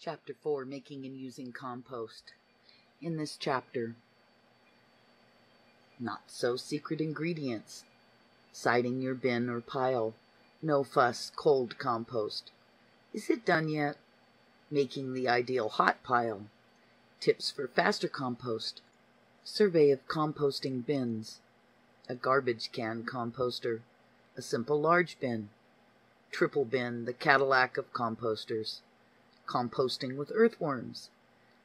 Chapter 4, Making and Using Compost. In this chapter, not so secret ingredients, siding your bin or pile, no fuss, cold compost. Is it done yet? Making the ideal hot pile, tips for faster compost, survey of composting bins, a garbage can composter, a simple large bin, triple bin, the Cadillac of composters, composting with earthworms,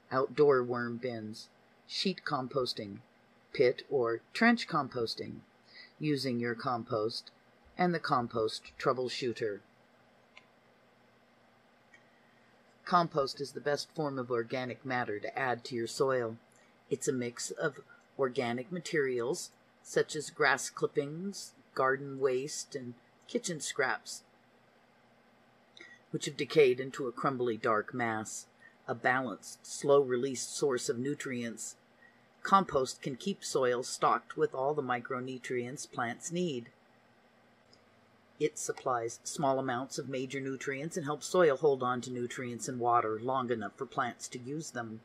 outdoor worm bins, sheet composting, pit or trench composting, using your compost, and the compost troubleshooter. Compost is the best form of organic matter to add to your soil. It's a mix of organic materials such as grass clippings, garden waste, and kitchen scraps, which have decayed into a crumbly dark mass, a balanced, slow-release source of nutrients. Compost can keep soil stocked with all the micronutrients plants need. It supplies small amounts of major nutrients and helps soil hold on to nutrients and water long enough for plants to use them.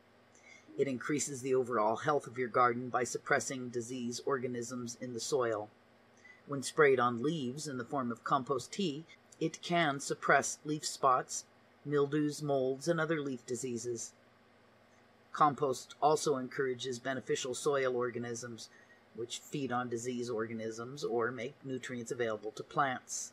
It increases the overall health of your garden by suppressing disease organisms in the soil. When sprayed on leaves in the form of compost tea, it can suppress leaf spots, mildews, molds, and other leaf diseases. Compost also encourages beneficial soil organisms, which feed on disease organisms or make nutrients available to plants.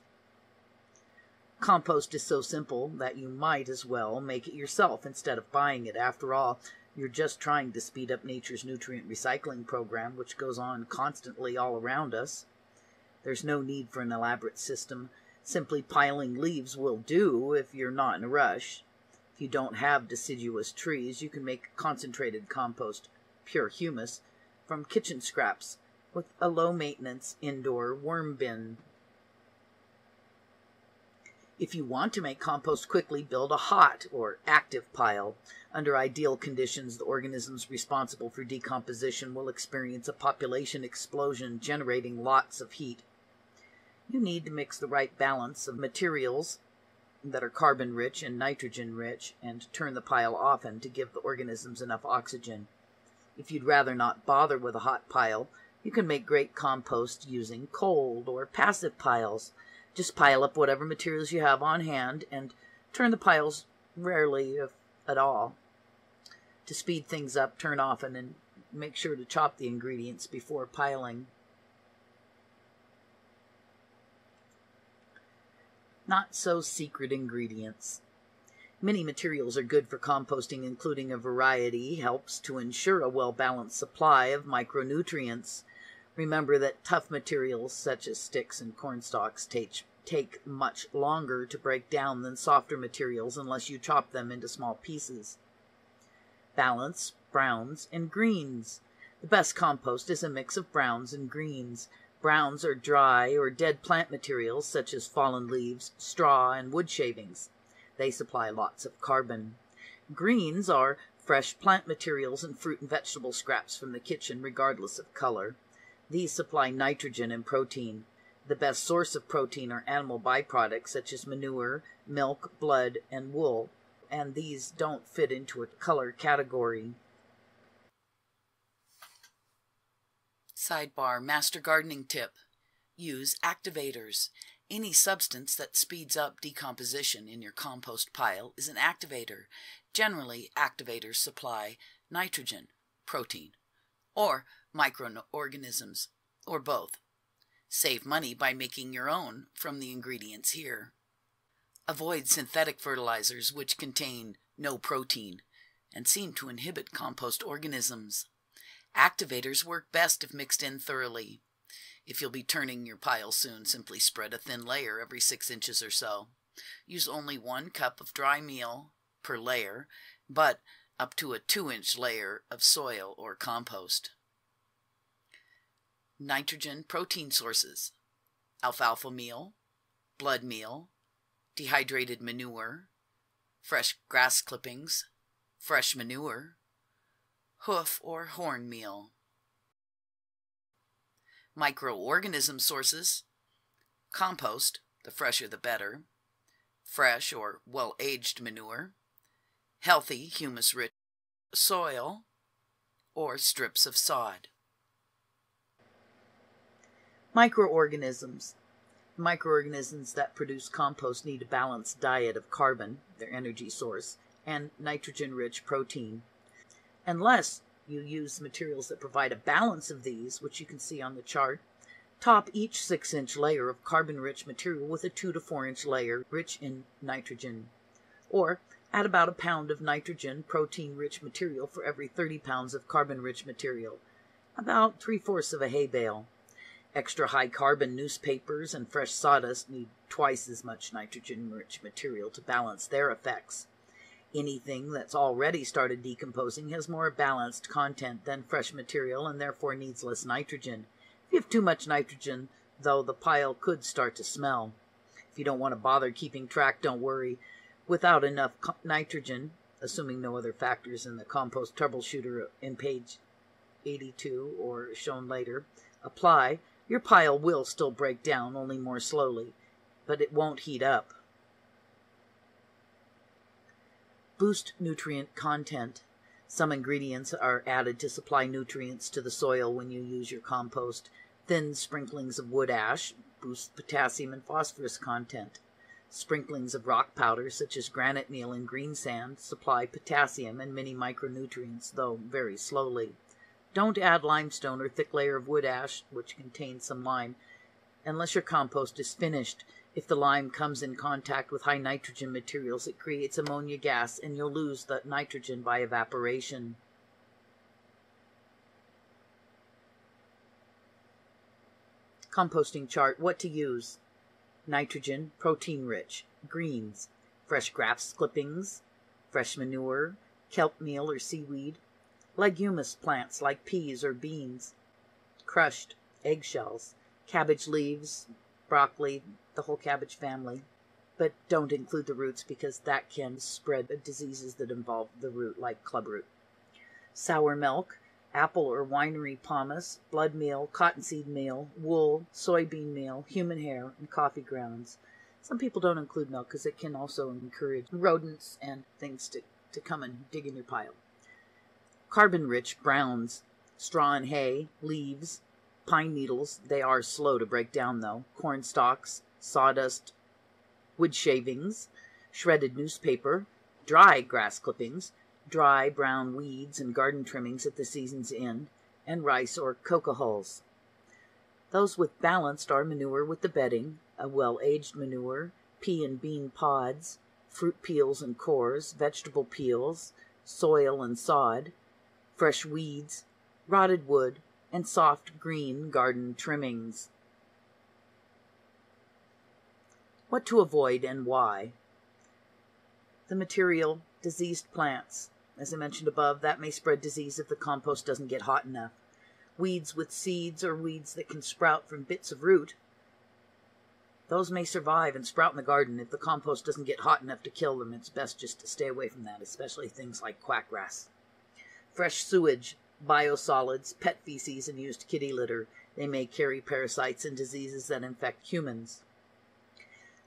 Compost is so simple that you might as well make it yourself instead of buying it. After all, you're just trying to speed up nature's nutrient recycling program, which goes on constantly all around us. There's no need for an elaborate system. Simply piling leaves will do if you're not in a rush. If you don't have deciduous trees, you can make concentrated compost, pure humus, from kitchen scraps with a low-maintenance indoor worm bin. If you want to make compost quickly, build a hot or active pile. Under ideal conditions, the organisms responsible for decomposition will experience a population explosion, generating lots of heat. You need to mix the right balance of materials that are carbon-rich and nitrogen-rich, and turn the pile often to give the organisms enough oxygen. If you'd rather not bother with a hot pile, you can make great compost using cold or passive piles. Just pile up whatever materials you have on hand and turn the piles rarely, if at all. To speed things up, turn often and make sure to chop the ingredients before piling. Not so secret ingredients. Many materials are good for composting, including a variety helps to ensure a well-balanced supply of micronutrients. Remember that tough materials such as sticks and corn stalks take much longer to break down than softer materials unless you chop them into small pieces. Balance browns and greens. The best compost is a mix of browns and greens. Browns are dry or dead plant materials such as fallen leaves, straw, and wood shavings. They supply lots of carbon. Greens are fresh plant materials and fruit and vegetable scraps from the kitchen, regardless of color. These supply nitrogen and protein. The best source of protein are animal byproducts such as manure, milk, blood, and wool, and these don't fit into a color category. Sidebar, master gardening tip. Use activators. Any substance that speeds up decomposition in your compost pile is an activator. Generally, activators supply nitrogen, protein, or microorganisms, or both. Save money by making your own from the ingredients here. Avoid synthetic fertilizers, which contain no protein and seem to inhibit compost organisms. Activators work best if mixed in thoroughly. If you'll be turning your pile soon, simply spread a thin layer every 6 inches or so. Use only 1 cup of dry meal per layer, but up to a 2-inch layer of soil or compost. Nitrogen protein sources: alfalfa meal, blood meal, dehydrated manure, fresh grass clippings, fresh manure, hoof or horn meal. Microorganism sources: compost, the fresher the better, fresh or well-aged manure, healthy, humus-rich soil, or strips of sod. Microorganisms. Microorganisms that produce compost need a balanced diet of carbon, their energy source, and nitrogen-rich protein. Unless you use materials that provide a balance of these, which you can see on the chart, top each 6-inch layer of carbon-rich material with a 2- to 4-inch layer rich in nitrogen, or add about a pound of nitrogen protein-rich material for every 30 pounds of carbon-rich material, about 3/4 of a hay bale. Extra high carbon newspapers and fresh sawdust need twice as much nitrogen-rich material to balance their effects. Anything that's already started decomposing has more balanced content than fresh material and therefore needs less nitrogen. If you have too much nitrogen, though, the pile could start to smell. If you don't want to bother keeping track, don't worry. Without enough nitrogen, assuming no other factors in the compost troubleshooter in page 82 or shown later, apply, your pile will still break down, only more slowly, but it won't heat up. Boost nutrient content. Some ingredients are added to supply nutrients to the soil when you use your compost. Thin sprinklings of wood ash boost potassium and phosphorus content. Sprinklings of rock powder, such as granite meal and green sand, supply potassium and many micronutrients, though very slowly. Don't add limestone or thick layer of wood ash, which contains some lime, unless your compost is finished. If the lime comes in contact with high nitrogen materials, it creates ammonia gas, and you'll lose the nitrogen by evaporation. Composting chart. What to use. Nitrogen, protein-rich, greens, fresh grass clippings, fresh manure, kelp meal or seaweed, leguminous plants like peas or beans, crushed eggshells, cabbage leaves, broccoli, the whole cabbage family, but don't include the roots because that can spread diseases that involve the root, like clubroot. Sour milk, apple or winery pomace, blood meal, cottonseed meal, wool, soybean meal, human hair, and coffee grounds. Some people don't include milk because it can also encourage rodents and things to come and dig in your pile. Carbon-rich browns, straw and hay, leaves, pine needles, they are slow to break down though, corn stalks, sawdust, wood shavings, shredded newspaper, dry grass clippings, dry brown weeds and garden trimmings at the season's end, and rice or coca hulls. Those with balanced are manure with the bedding, a well-aged manure, pea and bean pods, fruit peels and cores, vegetable peels, soil and sod, fresh weeds, rotted wood, and soft green garden trimmings. What to avoid and why. The material, diseased plants. As I mentioned above, that may spread disease if the compost doesn't get hot enough. Weeds with seeds or weeds that can sprout from bits of root. Those may survive and sprout in the garden. If the compost doesn't get hot enough to kill them, it's best just to stay away from that, especially things like quackgrass. Fresh sewage, biosolids, pet feces, and used kitty litter. They may carry parasites and diseases that infect humans.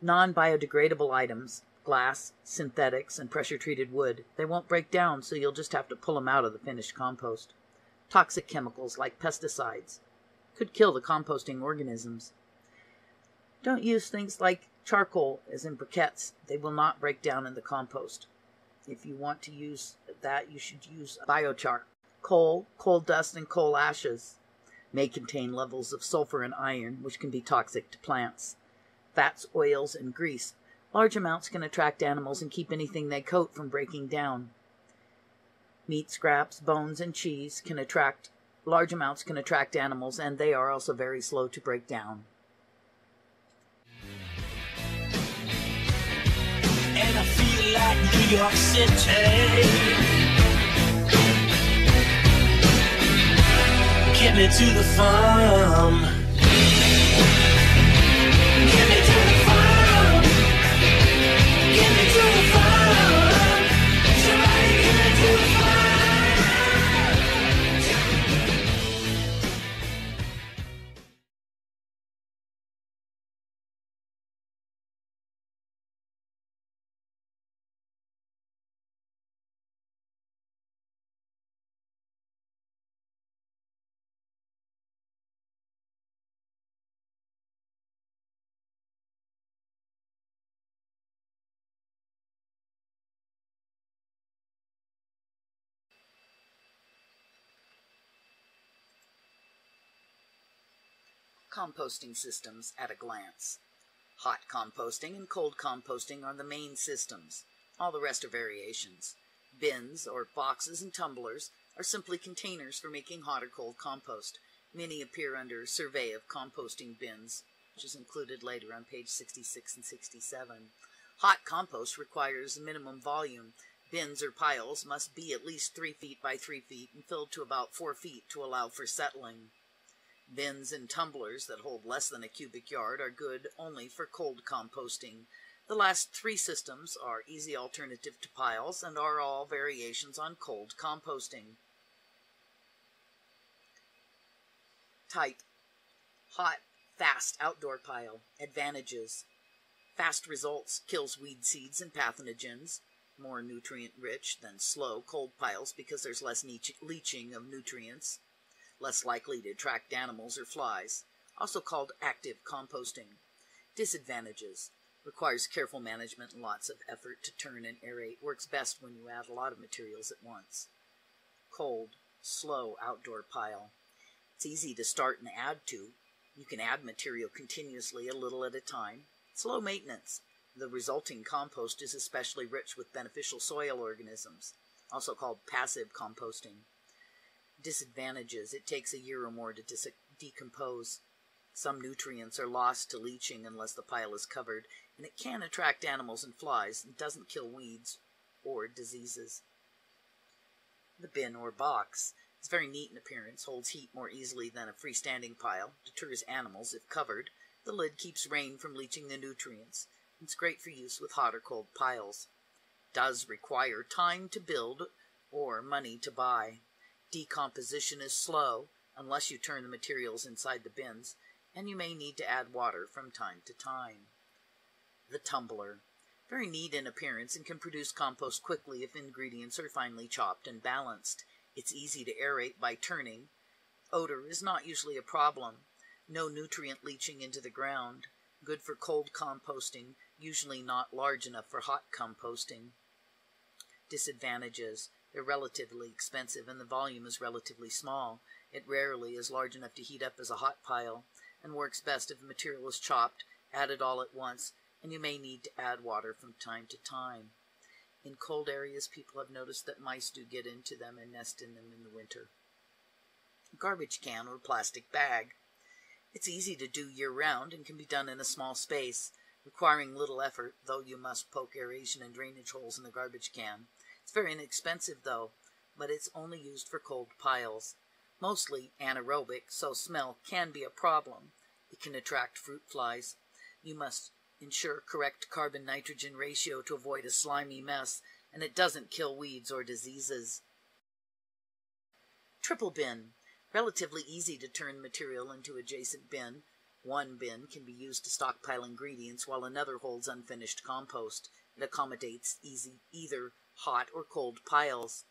Non-biodegradable items, glass, synthetics, and pressure-treated wood. They won't break down, so you'll just have to pull them out of the finished compost. Toxic chemicals like pesticides could kill the composting organisms. Don't use things like charcoal as in briquettes. They will not break down in the compost. If you want to use that, you should use biochar. Coal, coal dust, and coal ashes may contain levels of sulfur and iron, which can be toxic to plants. Fats, oils, and grease. Large amounts can attract animals and keep anything they coat from breaking down. Meat scraps, bones, and cheese can attract, large amounts can attract animals, and they are also very slow to break down. And I feel like New York City. Get me to the farm. Get me to the farm. Get me to the farm. Somebody get me to the farm. composting systems at a glance. Hot composting and cold composting are the main systems. All the rest are variations. Bins, or boxes and tumblers, are simply containers for making hot or cold compost. Many appear under Survey of Composting Bins, which is included later on page 66 and 67. Hot compost requires minimum volume. Bins or piles must be at least 3 feet by 3 feet and filled to about 4 feet to allow for settling. Bins and tumblers that hold less than a cubic yard are good only for cold composting. The last three systems are easy alternative to piles and are all variations on cold composting. Type: hot, fast outdoor pile. Advantages: fast results, kills weed seeds and pathogens, more nutrient-rich than slow, cold piles because there's less leaching of nutrients, less likely to attract animals or flies, also called active composting. Disadvantages: requires careful management and lots of effort to turn and aerate. Works best when you add a lot of materials at once. Cold, slow outdoor pile. It's easy to start and add to. You can add material continuously, a little at a time. It's low maintenance. The resulting compost is especially rich with beneficial soil organisms, also called passive composting. Disadvantages: it takes a year or more to decompose. Some nutrients are lost to leaching unless the pile is covered, and it can attract animals and flies and doesn't kill weeds or diseases. The bin or box is very neat in appearance, holds heat more easily than a freestanding pile, deters animals if covered. The lid keeps rain from leaching the nutrients. It's great for use with hot or cold piles. Does require time to build or money to buy. Decomposition is slow unless you turn the materials inside the bins, and you may need to add water from time to time. The tumbler. Very neat in appearance and can produce compost quickly if ingredients are finely chopped and balanced. It's easy to aerate by turning. Odor is not usually a problem. No nutrient leaching into the ground. Good for cold composting, usually not large enough for hot composting. Disadvantages: they're relatively expensive and the volume is relatively small. It rarely is large enough to heat up as a hot pile, and works best if the material is chopped, added all at once, and you may need to add water from time to time. In cold areas, people have noticed that mice do get into them and nest in them in the winter. Garbage can or plastic bag. It's easy to do year-round and can be done in a small space, requiring little effort, though you must poke aeration and drainage holes in the garbage can. It's very inexpensive, though, but it's only used for cold piles. Mostly anaerobic, so smell can be a problem. It can attract fruit flies. You must ensure correct carbon-nitrogen ratio to avoid a slimy mess, and it doesn't kill weeds or diseases. Triple bin. Relatively easy to turn material into adjacent bin. One bin can be used to stockpile ingredients while another holds unfinished compost. It accommodates either hot or cold piles.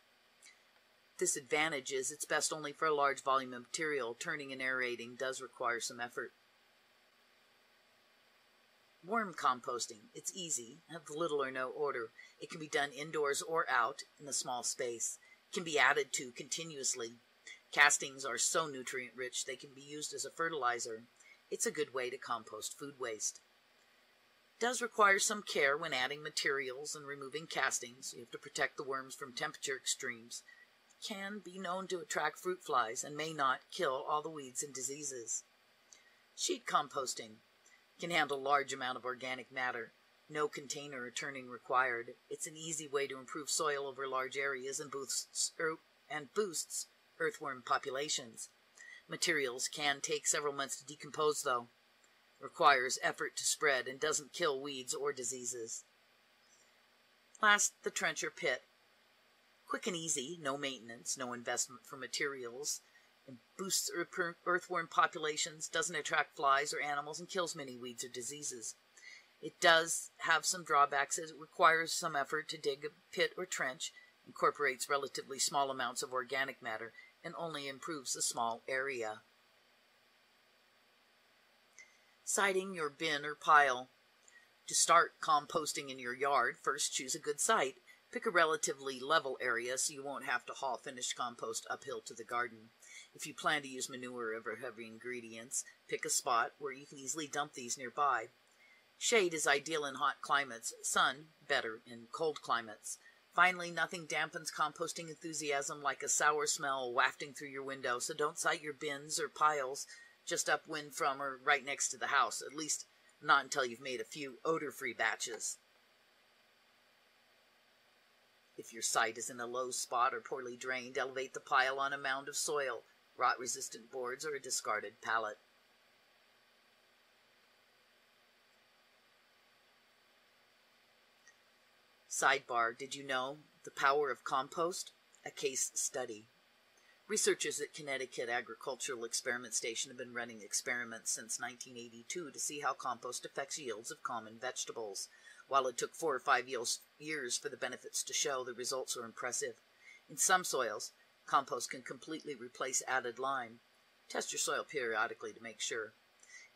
Disadvantage is it's best only for a large volume of material. Turning and aerating does require some effort. Warm composting. It's easy, have little or no odor. It can be done indoors or out in a small space. It can be added to continuously. Castings are so nutrient-rich they can be used as a fertilizer. It's a good way to compost food waste. Does require some care when adding materials and removing castings. You have to protect the worms from temperature extremes. Can be known to attract fruit flies and may not kill all the weeds and diseases. Sheet composting. Can handle large amount of organic matter. No container or turning required. It's an easy way to improve soil over large areas and boosts earthworm populations. Materials can take several months to decompose, though. Requires effort to spread and doesn't kill weeds or diseases. Last, the trench or pit. Quick and easy, no maintenance, no investment for materials. It boosts earthworm populations, doesn't attract flies or animals, and kills many weeds or diseases. It does have some drawbacks as it requires some effort to dig a pit or trench, incorporates relatively small amounts of organic matter, and only improves a small area. Siting your bin or pile. To start composting in your yard, first choose a good site. Pick a relatively level area so you won't have to haul finished compost uphill to the garden. If you plan to use manure over heavy ingredients, pick a spot where you can easily dump these nearby. Shade is ideal in hot climates, sun better in cold climates. Finally, nothing dampens composting enthusiasm like a sour smell wafting through your window, so don't site your bins or piles just upwind from or right next to the house, at least not until you've made a few odor-free batches. If your site is in a low spot or poorly drained, elevate the pile on a mound of soil, rot-resistant boards, or a discarded pallet. Sidebar, did you know the power of compost? A case study. Researchers at Connecticut Agricultural Experiment Station have been running experiments since 1982 to see how compost affects yields of common vegetables. While it took 4 or 5 years for the benefits to show, the results are impressive. In some soils, compost can completely replace added lime. Test your soil periodically to make sure.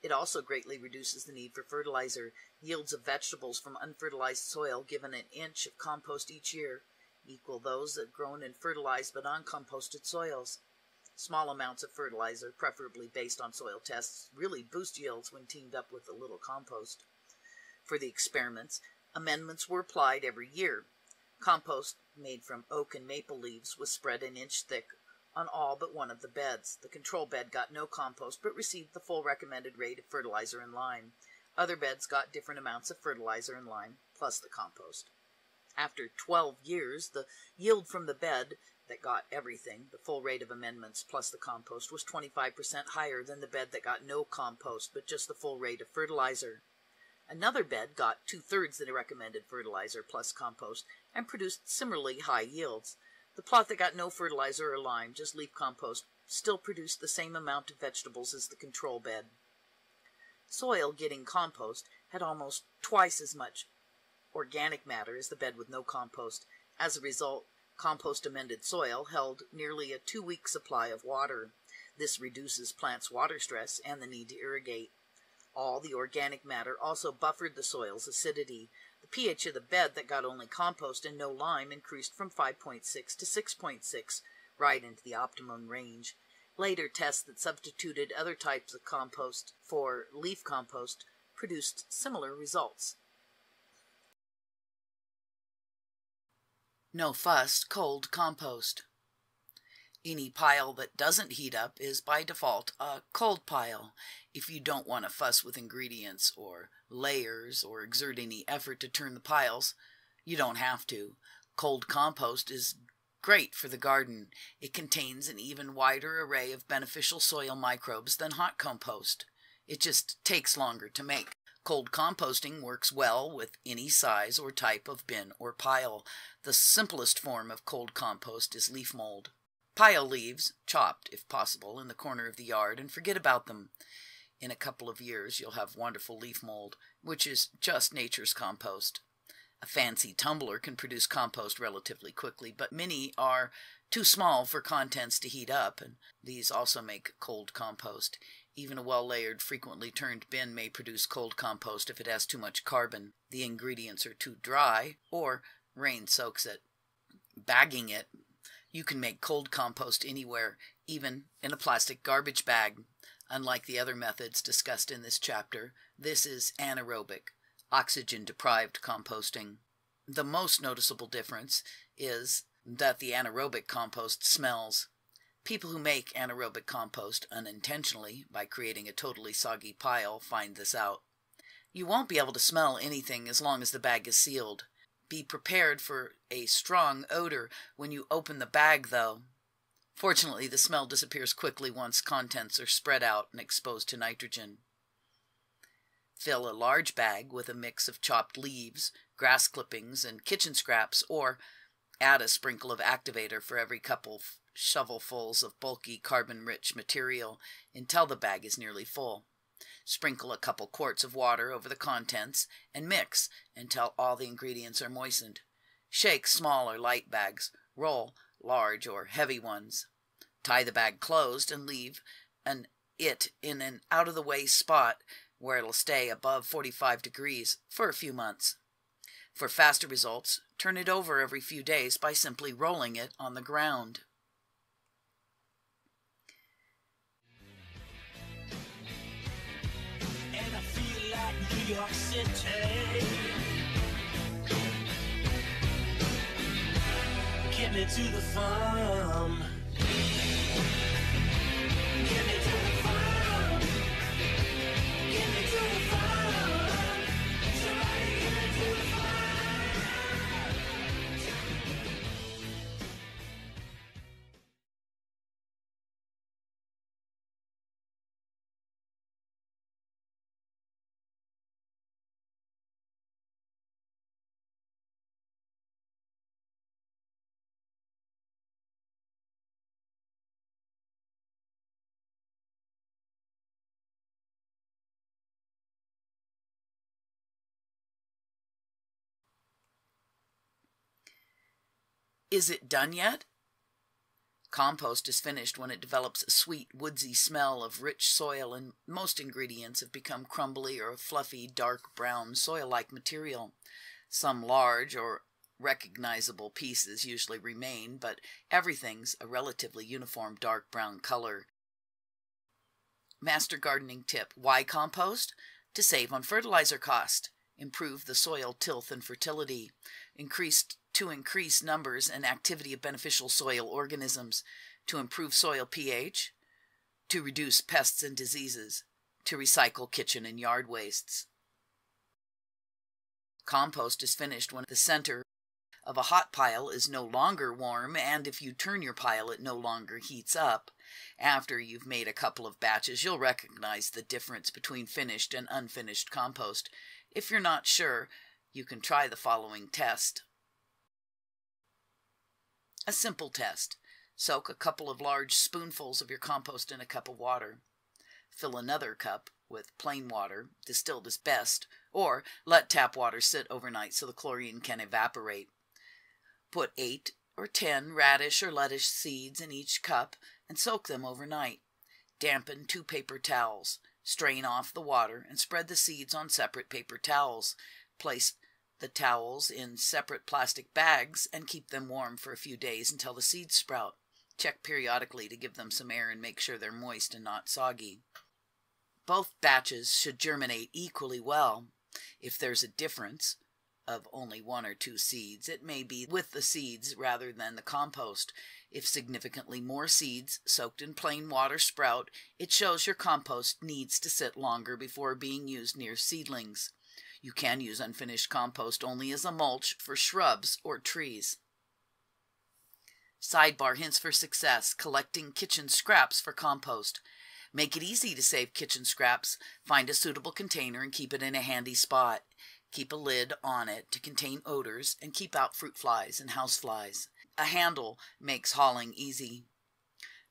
It also greatly reduces the need for fertilizer. Yields of vegetables from unfertilized soil given an inch of compost each year equal those that grown in fertilized but uncomposted soils. Small amounts of fertilizer, preferably based on soil tests, really boost yields when teamed up with a little compost. For the experiments, amendments were applied every year. Compost made from oak and maple leaves was spread an inch thick on all but one of the beds. The control bed got no compost but received the full recommended rate of fertilizer and lime. Other beds got different amounts of fertilizer and lime plus the compost. After 12 years, the yield from the bed that got everything, the full rate of amendments plus the compost, was 25% higher than the bed that got no compost but just the full rate of fertilizer. Another bed got 2/3 the recommended fertilizer plus compost and produced similarly high yields. The plot that got no fertilizer or lime, just leaf compost, still produced the same amount of vegetables as the control bed. Soil getting compost had almost twice as much organic matter as the bed with no compost. As a result, compost-amended soil held nearly a 2-week supply of water. This reduces plants' water stress and the need to irrigate. All the organic matter also buffered the soil's acidity. The pH of the bed that got only compost and no lime increased from 5.6 to 6.6, right into the optimum range. Later tests that substituted other types of compost for leaf compost produced similar results. No fuss, cold compost. Any pile that doesn't heat up is by default a cold pile. If you don't want to fuss with ingredients or layers or exert any effort to turn the piles, you don't have to. Cold compost is great for the garden. It contains an even wider array of beneficial soil microbes than hot compost. It just takes longer to make. Cold composting works well with any size or type of bin or pile. The simplest form of cold compost is leaf mold. Pile leaves, chopped if possible, in the corner of the yard and forget about them. In a couple of years you'll have wonderful leaf mold, which is just nature's compost. A fancy tumbler can produce compost relatively quickly, but many are too small for contents to heat up, and these also make cold compost. Even a well-layered, frequently turned bin may produce cold compost if it has too much carbon, the ingredients are too dry, or rain soaks it. Bagging it. You can make cold compost anywhere, even in a plastic garbage bag. Unlike the other methods discussed in this chapter, this is anaerobic, oxygen-deprived composting. The most noticeable difference is that the anaerobic compost smells. People who make anaerobic compost unintentionally by creating a totally soggy pile find this out. You won't be able to smell anything as long as the bag is sealed. Be prepared for a strong odor when you open the bag, though. Fortunately, the smell disappears quickly once contents are spread out and exposed to nitrogen. Fill a large bag with a mix of chopped leaves, grass clippings, and kitchen scraps, or add a sprinkle of activator for every couple shovelfuls of bulky carbon-rich material until the bag is nearly full. Sprinkle a couple quarts of water over the contents and mix until all the ingredients are moistened. Shake small or light bags, roll large or heavy ones. Tie the bag closed and leave it in an out-of-the-way spot where it'll stay above 45 degrees for a few months. For faster results, turn it over every few days by simply rolling it on the ground. New York City. Get me to the farm. Get me to the farm. Get me to the farm. Somebody get me to the farm. Is it done yet? Compost is finished when it develops a sweet, woodsy smell of rich soil, and most ingredients have become crumbly or fluffy, dark brown soil-like material. Some large or recognizable pieces usually remain, but everything's a relatively uniform dark brown color. Master gardening tip: why compost? To save on fertilizer cost, improve the soil tilth and fertility, to increase numbers and activity of beneficial soil organisms, to improve soil pH, to reduce pests and diseases, to recycle kitchen and yard wastes. Compost is finished when the center of a hot pile is no longer warm, and if you turn your pile, it no longer heats up. After you've made a couple of batches, you'll recognize the difference between finished and unfinished compost. If you're not sure, you can try the following test. A simple test. Soak a couple of large spoonfuls of your compost in a cup of water. Fill another cup with plain water, distilled as best, or let tap water sit overnight so the chlorine can evaporate. Put 8 or 10 radish or lettuce seeds in each cup and soak them overnight. Dampen 2 paper towels. Strain off the water and spread the seeds on separate paper towels. Place the towels in separate plastic bags and keep them warm for a few days until the seeds sprout. Check periodically to give them some air and make sure they're moist and not soggy. Both batches should germinate equally well. If there's a difference of only 1 or 2 seeds, it may be with the seeds rather than the compost. If significantly more seeds soaked in plain water sprout, it shows your compost needs to sit longer before being used near seedlings. You can use unfinished compost only as a mulch for shrubs or trees. Sidebar: hints for success. Collecting kitchen scraps for compost. Make it easy to save kitchen scraps. Find a suitable container and keep it in a handy spot. Keep a lid on it to contain odors and keep out fruit flies and house flies. A handle makes hauling easy.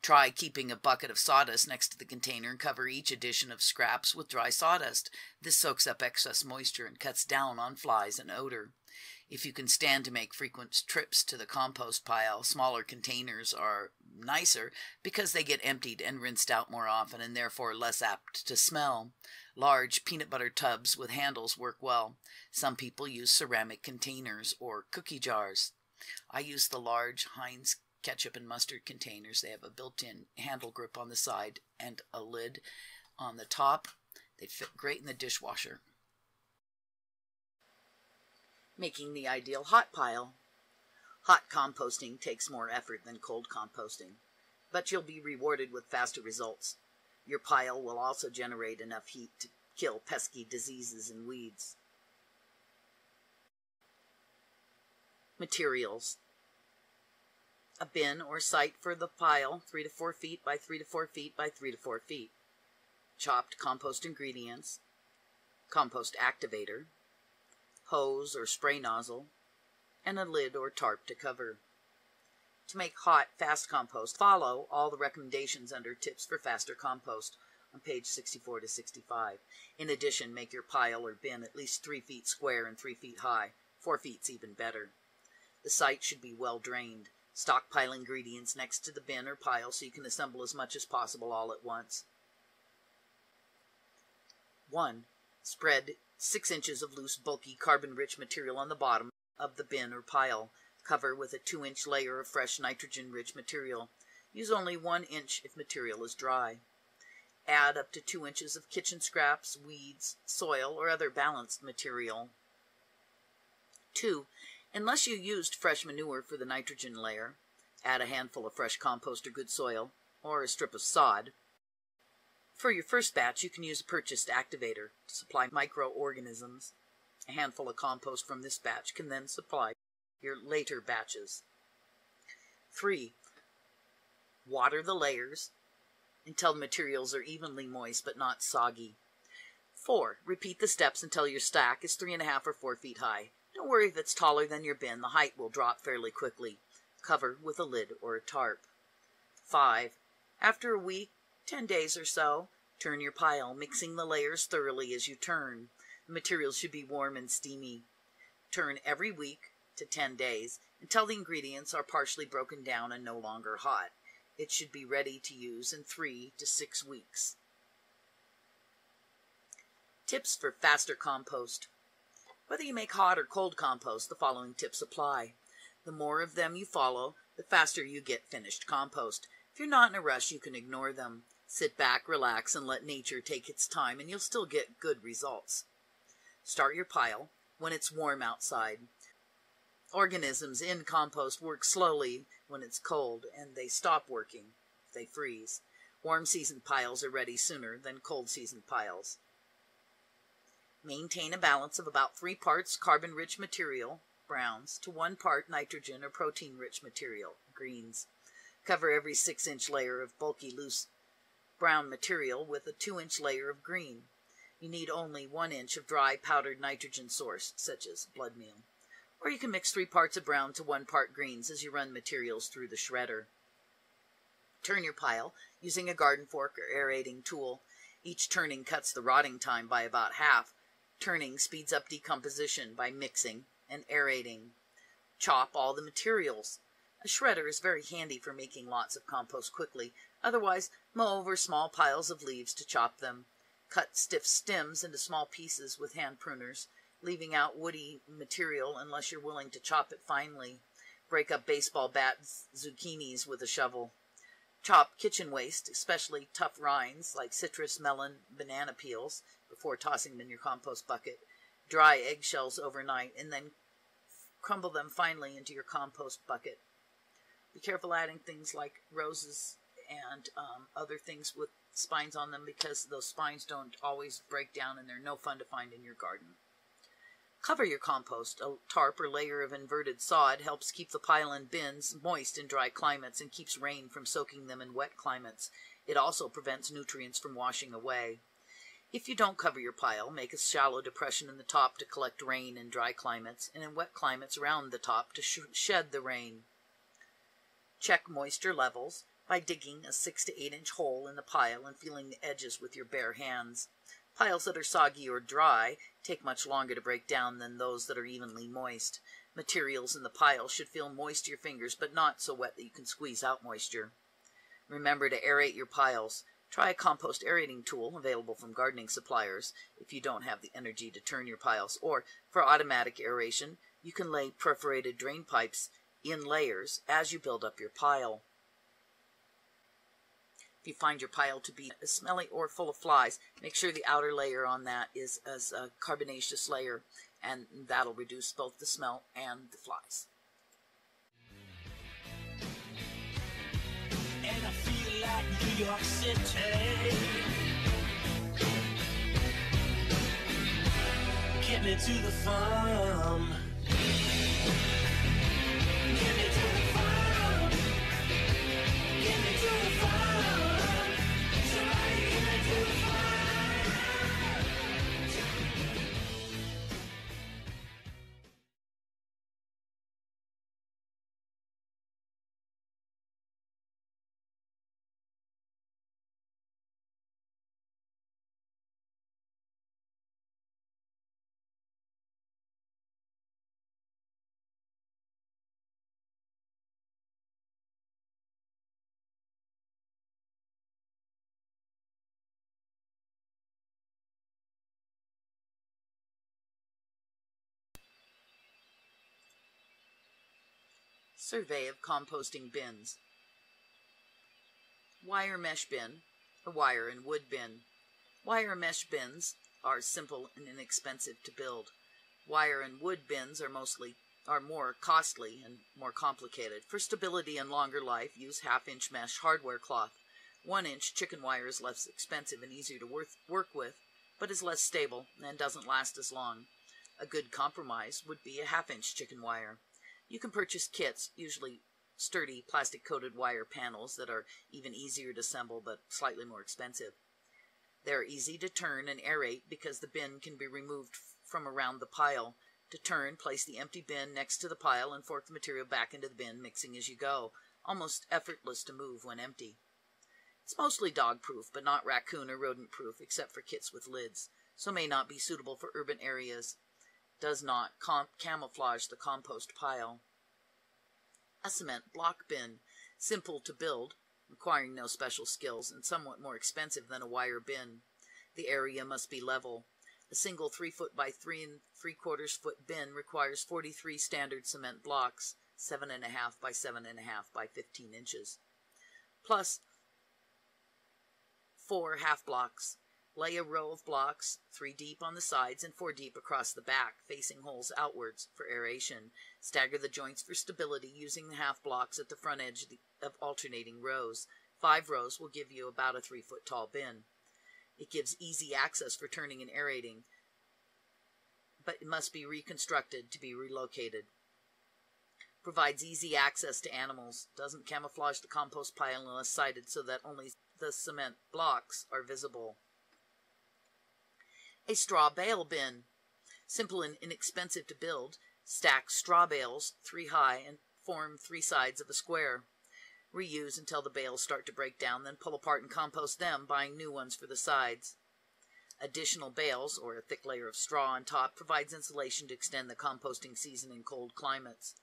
Try keeping a bucket of sawdust next to the container and cover each addition of scraps with dry sawdust. This soaks up excess moisture and cuts down on flies and odor. If you can stand to make frequent trips to the compost pile, smaller containers are nicer because they get emptied and rinsed out more often and therefore less apt to smell. Large peanut butter tubs with handles work well. Some people use ceramic containers or cookie jars. I use the large Heinz ketchup and mustard containers. They have a built-in handle grip on the side and a lid on the top. They fit great in the dishwasher. Making the ideal hot pile. Hot composting takes more effort than cold composting, but you'll be rewarded with faster results. Your pile will also generate enough heat to kill pesky diseases and weeds. Materials: a bin or site for the pile, 3 to 4 feet by 3 to 4 feet by 3 to 4 feet. Chopped compost ingredients, compost activator, hose or spray nozzle, and a lid or tarp to cover. To make hot, fast compost, follow all the recommendations under Tips for Faster Compost on page 64 to 65. In addition, make your pile or bin at least 3 feet square and 3 feet high. 4 feet's even better. The site should be well drained. Stockpile ingredients next to the bin or pile so you can assemble as much as possible all at once. 1. Spread 6 inches of loose, bulky, carbon-rich material on the bottom of the bin or pile. Cover with a 2-inch layer of fresh, nitrogen-rich material. Use only 1 inch if material is dry. add up to 2 inches of kitchen scraps, weeds, soil, or other balanced material. 2. Unless you used fresh manure for the nitrogen layer, add a handful of fresh compost or good soil, or a strip of sod. For your first batch, you can use a purchased activator to supply microorganisms. A handful of compost from this batch can then supply your later batches. 3. Water the layers until the materials are evenly moist but not soggy. 4. Repeat the steps until your stack is 3.5 or 4 feet high. Don't worry if it's taller than your bin. The height will drop fairly quickly. Cover with a lid or a tarp. 5. After a week, 10 days or so, turn your pile, mixing the layers thoroughly as you turn. The materials should be warm and steamy. Turn every week to 10 days until the ingredients are partially broken down and no longer hot. It should be ready to use in 3 to 6 weeks. Tips for faster compost. Whether you make hot or cold compost, the following tips apply. The more of them you follow, the faster you get finished compost. If you're not in a rush, you can ignore them. Sit back, relax, and let nature take its time, and you'll still get good results. Start your pile when it's warm outside. Organisms in compost work slowly when it's cold, and they stop working if they freeze. Warm season piles are ready sooner than cold season piles. Maintain a balance of about 3 parts carbon-rich material, browns, to 1 part nitrogen or protein-rich material, greens. Cover every 6-inch layer of bulky, loose brown material with a 2-inch layer of green. You need only 1 inch of dry, powdered nitrogen source, such as blood meal. Or you can mix 3 parts of brown to 1 part greens as you run materials through the shredder. Turn your pile using a garden fork or aerating tool. Each turning cuts the rotting time by about half. Turning speeds up decomposition by mixing and aerating. Chop all the materials. A shredder is very handy for making lots of compost quickly. Otherwise, mow over small piles of leaves to chop them. Cut stiff stems into small pieces with hand pruners, leaving out woody material unless you're willing to chop it finely. Break up baseball bat zucchinis with a shovel. Chop kitchen waste, especially tough rinds like citrus, melon, banana peels, before tossing them in your compost bucket. Dry eggshells overnight and then crumble them finely into your compost bucket. Be careful adding things like roses and other things with spines on them, because those spines don't always break down and they're no fun to find in your garden. Cover your compost. A tarp or layer of inverted sod helps keep the pile and bins moist in dry climates and keeps rain from soaking them in wet climates. It also prevents nutrients from washing away. If you don't cover your pile, make a shallow depression in the top to collect rain in dry climates, and in wet climates round the top to shed the rain. Check moisture levels by digging a 6 to 8 inch hole in the pile and feeling the edges with your bare hands. Piles that are soggy or dry take much longer to break down than those that are evenly moist. Materials in the pile should feel moist to your fingers, but not so wet that you can squeeze out moisture. Remember to aerate your piles. Try a compost aerating tool available from gardening suppliers if you don't have the energy to turn your piles, or for automatic aeration, you can lay perforated drain pipes in layers as you build up your pile. If you find your pile to be smelly or full of flies, make sure the outer layer on that is as a carbonaceous layer, and that'll reduce both the smell and the flies. And I feel like New York City. Get me to the farm. Get me to the farm. Get me to the farm. Somebody get me to the farm. Survey of composting bins. Wire mesh bin, The wire and wood bin. Wire mesh bins are simple and inexpensive to build. Wire and wood bins are more costly and more complicated. For stability and longer life, use half-inch mesh hardware cloth. 1-inch chicken wire is less expensive and easier to work with, but is less stable and doesn't last as long. A good compromise would be a half-inch chicken wire. You can purchase kits, usually sturdy plastic-coated wire panels that are even easier to assemble but slightly more expensive. They're easy to turn and aerate because the bin can be removed from around the pile. To turn, place the empty bin next to the pile and fork the material back into the bin, mixing as you go. Almost effortless to move when empty. It's mostly dog-proof, but not raccoon or rodent-proof, except for kits with lids, so may not be suitable for urban areas. Does not camouflage the compost pile. A cement block bin. Simple to build, requiring no special skills, and somewhat more expensive than a wire bin. The area must be level. A single 3 foot by 3 3/4 foot bin requires 43 standard cement blocks, 7.5 by 7.5 by 15 inches, plus 4 half blocks. Lay a row of blocks, 3 deep on the sides and 4 deep across the back, facing holes outwards for aeration. Stagger the joints for stability using the half blocks at the front edge of alternating rows. 5 rows will give you about a 3-foot tall bin. It gives easy access for turning and aerating, but it must be reconstructed to be relocated. Provides easy access to animals. Doesn't camouflage the compost pile unless sighted so that only the cement blocks are visible. A straw bale bin. Simple and inexpensive to build. Stack straw bales 3 high and form 3 sides of a square. Reuse until the bales start to break down, then pull apart and compost them, buying new ones for the sides. Additional bales, or a thick layer of straw on top, provides insulation to extend the composting season in cold climates.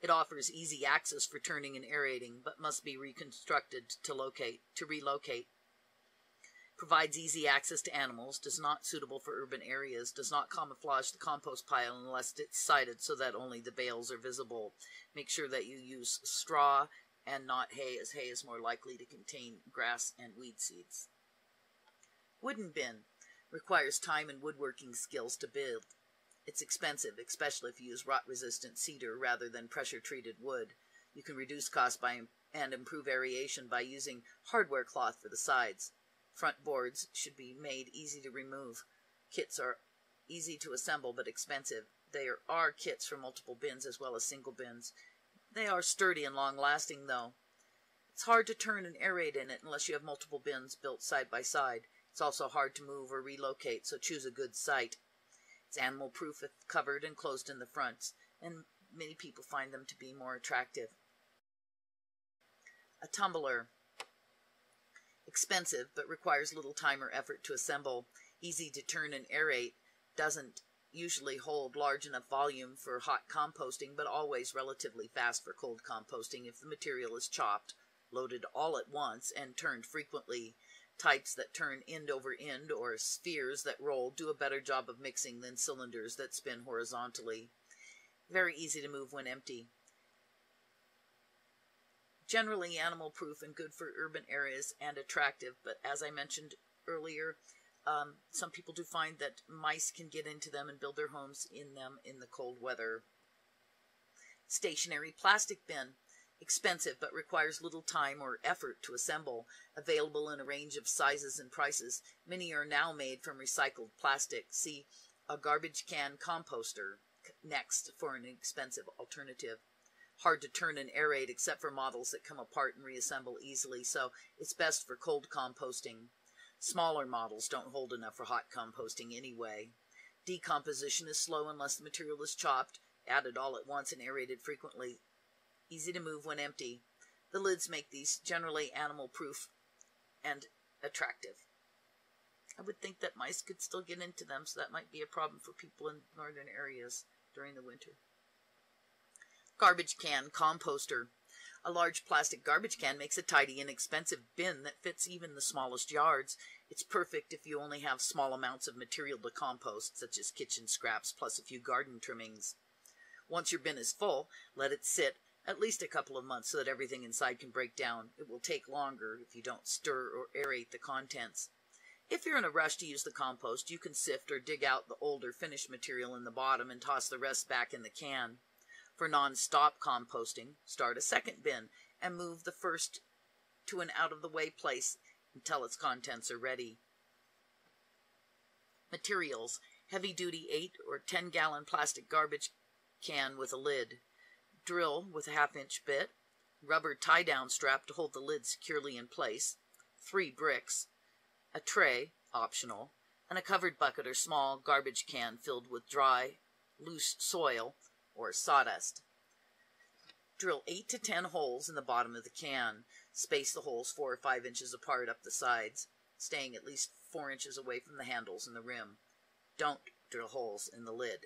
It offers easy access for turning and aerating, but must be reconstructed to relocate. Provides easy access to animals, does not suitable for urban areas, does not camouflage the compost pile unless it's sighted so that only the bales are visible. Make sure that you use straw and not hay, as hay is more likely to contain grass and weed seeds. Wooden bin. Requires time and woodworking skills to build. It's expensive, especially if you use rot-resistant cedar rather than pressure-treated wood. You can reduce cost and improve aeration by using hardware cloth for the sides. Front boards should be made easy to remove. Kits are easy to assemble but expensive. There are kits for multiple bins as well as single bins. They are sturdy and long-lasting, though. It's hard to turn and aerate in it unless you have multiple bins built side by side. It's also hard to move or relocate, so choose a good site. It's animal-proof if covered and closed in the fronts, and many people find them to be more attractive. A tumbler. Expensive, but requires little time or effort to assemble. Easy to turn and aerate. Doesn't usually hold large enough volume for hot composting, but always relatively fast for cold composting if the material is chopped, loaded all at once, and turned frequently. Types that turn end over end or spheres that roll do a better job of mixing than cylinders that spin horizontally. Very easy to move when empty. Generally animal-proof and good for urban areas and attractive, but as I mentioned earlier, some people do find that mice can get into them and build their homes in them in the cold weather. Stationary plastic bin. Expensive, but requires little time or effort to assemble. Available in a range of sizes and prices. Many are now made from recycled plastic. See a garbage can composter next for an expensive alternative. Hard to turn and aerate except for models that come apart and reassemble easily, so it's best for cold composting. Smaller models don't hold enough for hot composting anyway. Decomposition is slow unless the material is chopped, added all at once, and aerated frequently. Easy to move when empty. The lids make these generally animal-proof and attractive. I would think that mice could still get into them, so that might be a problem for people in northern areas during the winter. Garbage can composter. A large plastic garbage can makes a tidy and expensive bin that fits even the smallest yards. It's perfect if you only have small amounts of material to compost, such as kitchen scraps plus a few garden trimmings. Once your bin is full, let it sit at least a couple of months so that everything inside can break down. It will take longer if you don't stir or aerate the contents. If you're in a rush to use the compost, you can sift or dig out the older finished material in the bottom and toss the rest back in the can. For non-stop composting, start a second bin and move the first to an out-of-the-way place until its contents are ready. Materials: heavy-duty 8 or 10-gallon plastic garbage can with a lid, drill with a half-inch bit, rubber tie-down strap to hold the lid securely in place, 3 bricks, a tray, optional, and a covered bucket or small garbage can filled with dry, loose soil or sawdust. Drill 8 to 10 holes in the bottom of the can. Space the holes 4 or 5 inches apart up the sides, staying at least 4 inches away from the handles and the rim. Don't drill holes in the lid.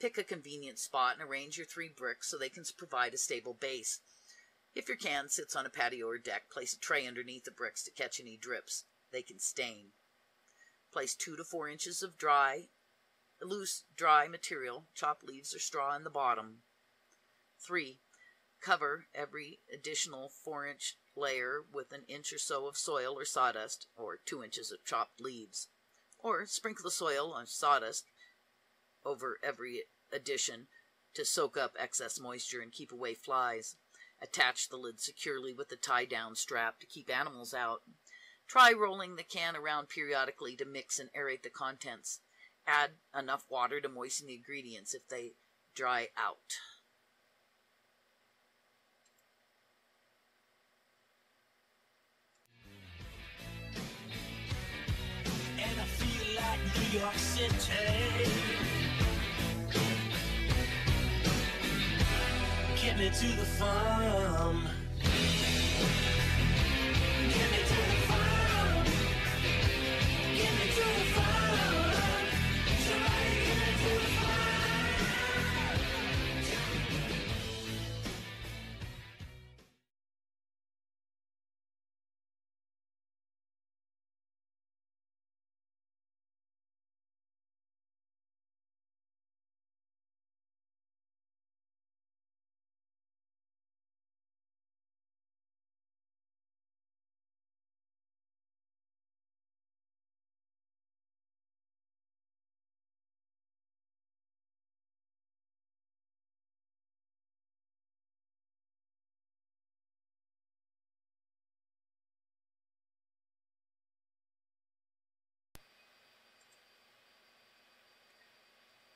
Pick a convenient spot and arrange your 3 bricks so they can provide a stable base. If your can sits on a patio or deck, place a tray underneath the bricks to catch any drips. They can stain. Place 2 to 4 inches of loose, dry material, chopped leaves or straw in the bottom. 3. Cover every additional 4-inch layer with an inch or so of soil or sawdust, or 2 inches of chopped leaves. Or sprinkle the soil or sawdust over every addition to soak up excess moisture and keep away flies. Attach the lid securely with the tie-down strap to keep animals out. Try rolling the can around periodically to mix and aerate the contents. Add enough water to moisten the ingredients if they dry out. And I feel like New York City. Get me to the farm. Get me to the farm. Get me to the farm. Somebody get me to the farm.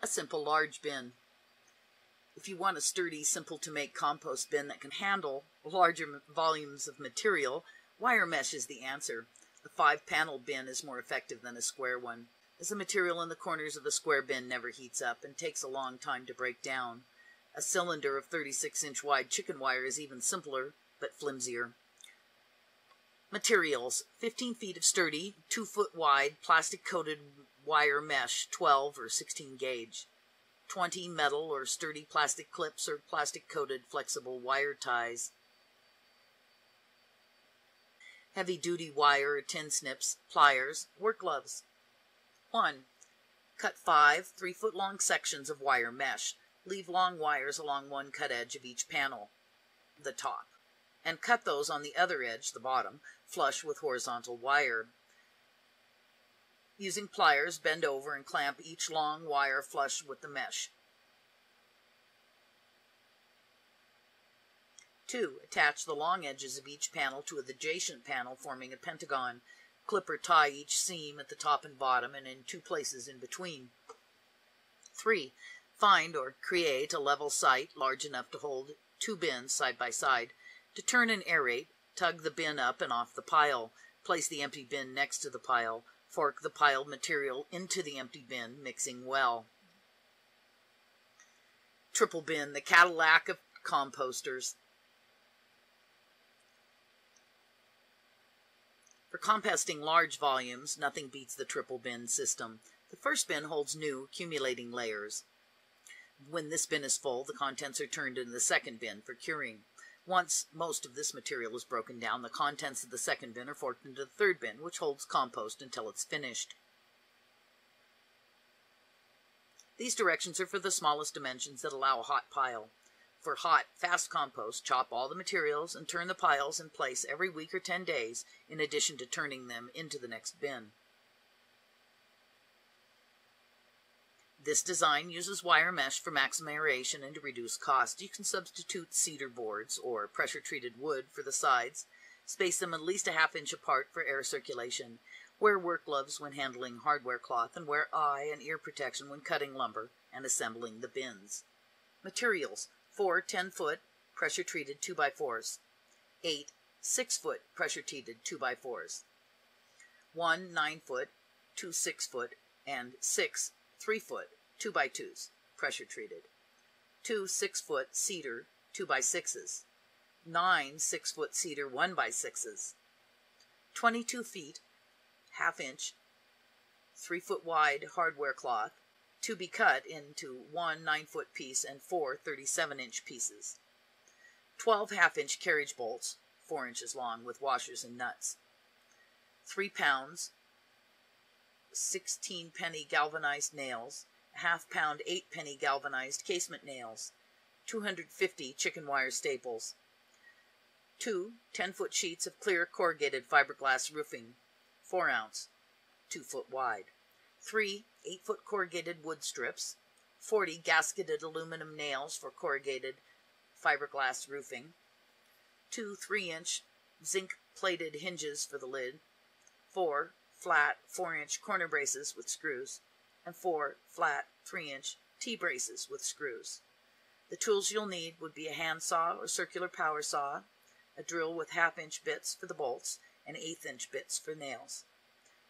A simple large bin. If you want a sturdy, simple-to-make compost bin that can handle larger volumes of material, wire mesh is the answer. A 5-panel bin is more effective than a square one, as the material in the corners of a square bin never heats up and takes a long time to break down. A cylinder of 36-inch wide chicken wire is even simpler, but flimsier. Materials: 15 feet of sturdy, 2-foot wide, plastic-coated wire mesh, 12 or 16 gauge, 20 metal or sturdy plastic clips or plastic-coated flexible wire ties, heavy-duty wire or tin snips, pliers, work gloves. 1. Cut 5 3-foot-long sections of wire mesh. Leave long wires along one cut edge of each panel, the top, and cut those on the other edge, the bottom, flush with horizontal wire. Using pliers, bend over and clamp each long wire flush with the mesh. 2. Attach the long edges of each panel to an adjacent panel, forming a pentagon. Clip or tie each seam at the top and bottom and in 2 places in between. 3. Find or create a level site large enough to hold 2 bins side by side. To turn and aerate, tug the bin up and off the pile. Place the empty bin next to the pile. Fork the piled material into the empty bin, mixing well. Triple bin, the Cadillac of composters. For composting large volumes, nothing beats the triple bin system. The first bin holds new, accumulating layers. When this bin is full, the contents are turned into the second bin for curing. Once most of this material is broken down, the contents of the second bin are forked into the third bin, which holds compost until it's finished. These directions are for the smallest dimensions that allow a hot pile. For hot, fast compost, chop all the materials and turn the piles in place every week or 10 days, in addition to turning them into the next bin. This design uses wire mesh for maximum aeration and to reduce cost. You can substitute cedar boards or pressure-treated wood for the sides. Space them at least a half-inch apart for air circulation. Wear work gloves when handling hardware cloth, and wear eye and ear protection when cutting lumber and assembling the bins. Materials: 4 10-foot pressure-treated 2x4s, 8 6-foot pressure-treated 2x4s, 1 9-foot, 2 6-foot, and 6 3-foot 2x2s, pressure treated, 2 6-foot cedar 2x6s, 9 6-foot cedar 1x6s, 22 feet, half inch, 3-foot wide hardware cloth, to be cut into 1 9-foot piece and 4 37-inch pieces, 12 half-inch carriage bolts, 4 inches long, with washers and nuts, 3 pounds, 16-penny galvanized nails, half-pound 8-penny galvanized casement nails, 250 chicken wire staples, 2 10-foot sheets of clear corrugated fiberglass roofing, 4 ounce, 2-foot wide, 3 8-foot corrugated wood strips, 40 gasketed aluminum nails for corrugated fiberglass roofing, 2 3-inch zinc-plated hinges for the lid, 4 flat 4-inch corner braces with screws, and 4 flat 3-inch T-braces with screws. The tools you'll need would be a hand saw or circular power saw, a drill with half-inch bits for the bolts and 1/8-inch bits for nails,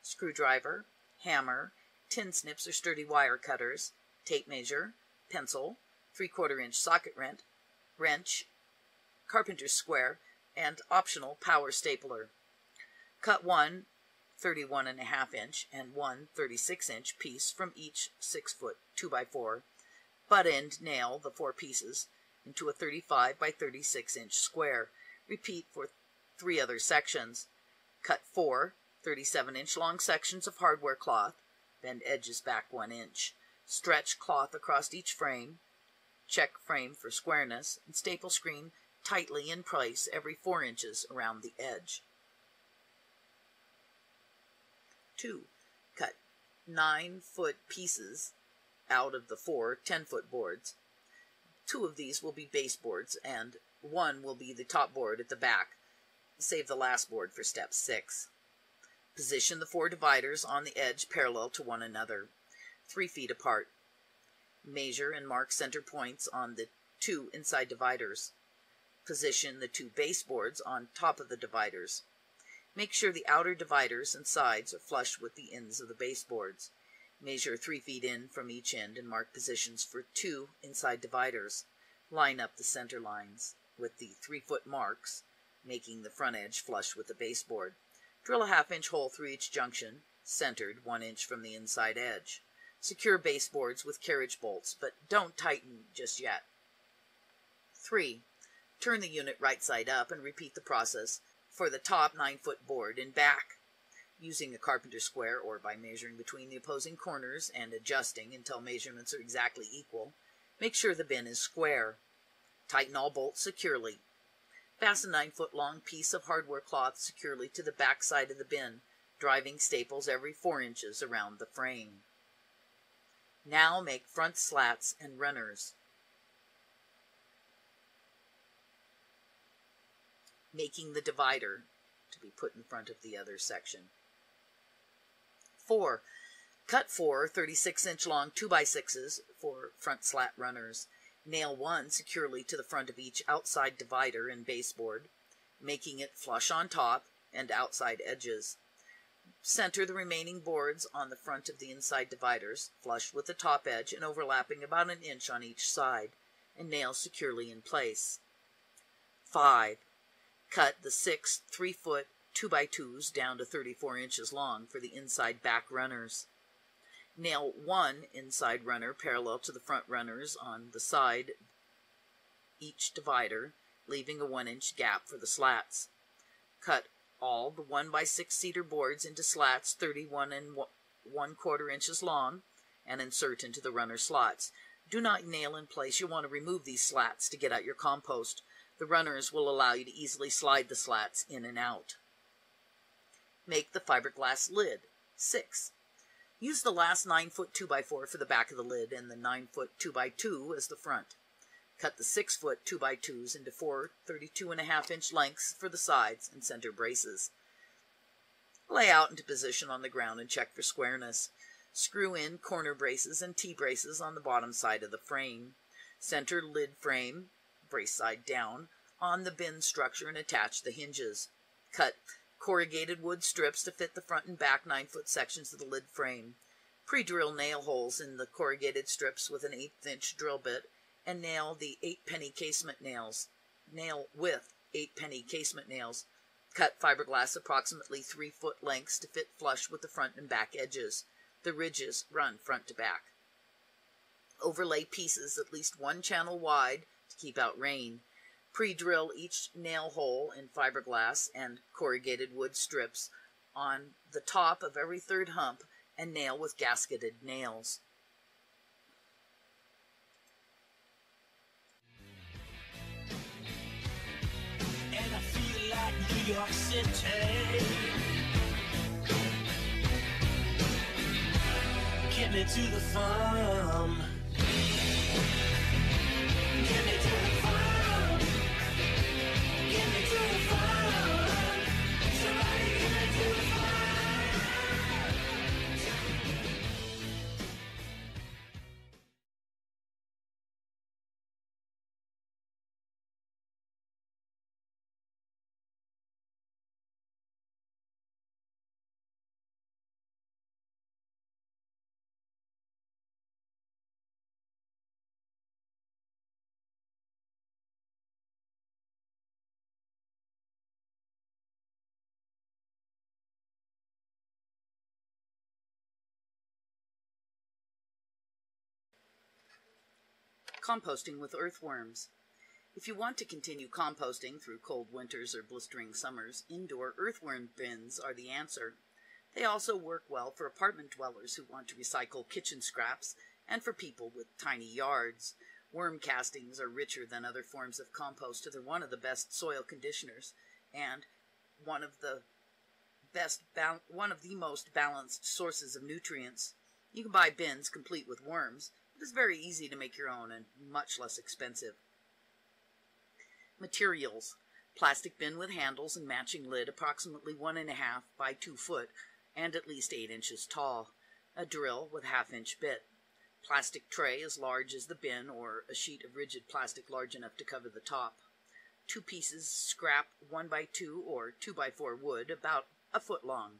screwdriver, hammer, tin snips or sturdy wire cutters, tape measure, pencil, 3/4-inch socket wrench, carpenter's square, and optional power stapler. Cut 1 31.5-inch and 1 36-inch piece from each 6-foot 2x4, butt-end nail the 4 pieces into a 35 by 36-inch square. Repeat for 3 other sections. Cut 4 37-inch long sections of hardware cloth, bend edges back 1 inch. Stretch cloth across each frame, check frame for squareness, and staple screen tightly in place every 4 inches around the edge. 2. Cut 9-foot pieces out of the 4 10-foot boards. 2 of these will be baseboards, and 1 will be the top board at the back. Save the last board for step 6. Position the 4 dividers on the edge parallel to one another, 3 feet apart. Measure and mark center points on the 2 inside dividers. Position the 2 baseboards on top of the dividers. Make sure the outer dividers and sides are flush with the ends of the baseboards. Measure 3 feet in from each end and mark positions for 2 inside dividers. Line up the center lines with the 3-foot marks, making the front edge flush with the baseboard. Drill a half-inch hole through each junction, centered 1 inch from the inside edge. Secure baseboards with carriage bolts, but don't tighten just yet. 3. Turn the unit right side up and repeat the process for the top 9-foot board and back, using a carpenter's square or by measuring between the opposing corners and adjusting until measurements are exactly equal. Make sure the bin is square. Tighten all bolts securely. Fasten a 9-foot long piece of hardware cloth securely to the back side of the bin, driving staples every 4 inches around the frame. Now make front slats and runners. Making the divider to be put in front of the other section. 4. Cut 4 36-inch long 2x6s for front slat runners. Nail 1 securely to the front of each outside divider and baseboard, making it flush on top and outside edges. Center the remaining boards on the front of the inside dividers, flush with the top edge and overlapping about 1 inch on each side, and nail securely in place. 5. Cut the 6 3-foot 2x2s down to 34 inches long for the inside back runners. Nail 1 inside runner parallel to the front runners on the side each divider, leaving a 1-inch gap for the slats. Cut all the 1x6 cedar boards into slats 31 and 1/4 inches long and insert into the runner slots. Do not nail in place. You'll want to remove these slats to get out your compost. The runners will allow you to easily slide the slats in and out. Make the fiberglass lid. 6. Use the last 9-foot 2x4 for the back of the lid and the 9-foot 2x2 as the front. Cut the 6-foot 2x2s into 4 32.5-inch lengths for the sides and center braces. Lay out into position on the ground and check for squareness. Screw in corner braces and T-braces on the bottom side of the frame. Center lid frame, brace side down, on the bin structure and attach the hinges. Cut corrugated wood strips to fit the front and back 9-foot sections of the lid frame. Pre-drill nail holes in the corrugated strips with an 1/8-inch drill bit and nail the 8-penny casement nails. Nail with 8-penny casement nails. Cut fiberglass approximately 3-foot lengths to fit flush with the front and back edges. The ridges run front to back. Overlay pieces at least 1 channel wide to keep out rain. Pre-drill each nail hole in fiberglass and corrugated wood strips on the top of every 3rd hump and nail with gasketed nails. And I feel like New York City. Get me to the farm. Get me to the farm. Composting with earthworms. If you want to continue composting through cold winters or blistering summers, indoor earthworm bins are the answer. They also work well for apartment dwellers who want to recycle kitchen scraps and for people with tiny yards. Worm castings are richer than other forms of compost, so they're one of the best soil conditioners and one of the most balanced sources of nutrients. You can buy bins complete with worms. It's very easy to make your own and much less expensive. Materials. Plastic bin with handles and matching lid approximately 1.5 by 2 foot and at least 8 inches tall. A drill with 1/2-inch bit. Plastic tray as large as the bin or a sheet of rigid plastic large enough to cover the top. 2 pieces scrap 1x2 or 2x4 wood about 1 foot long.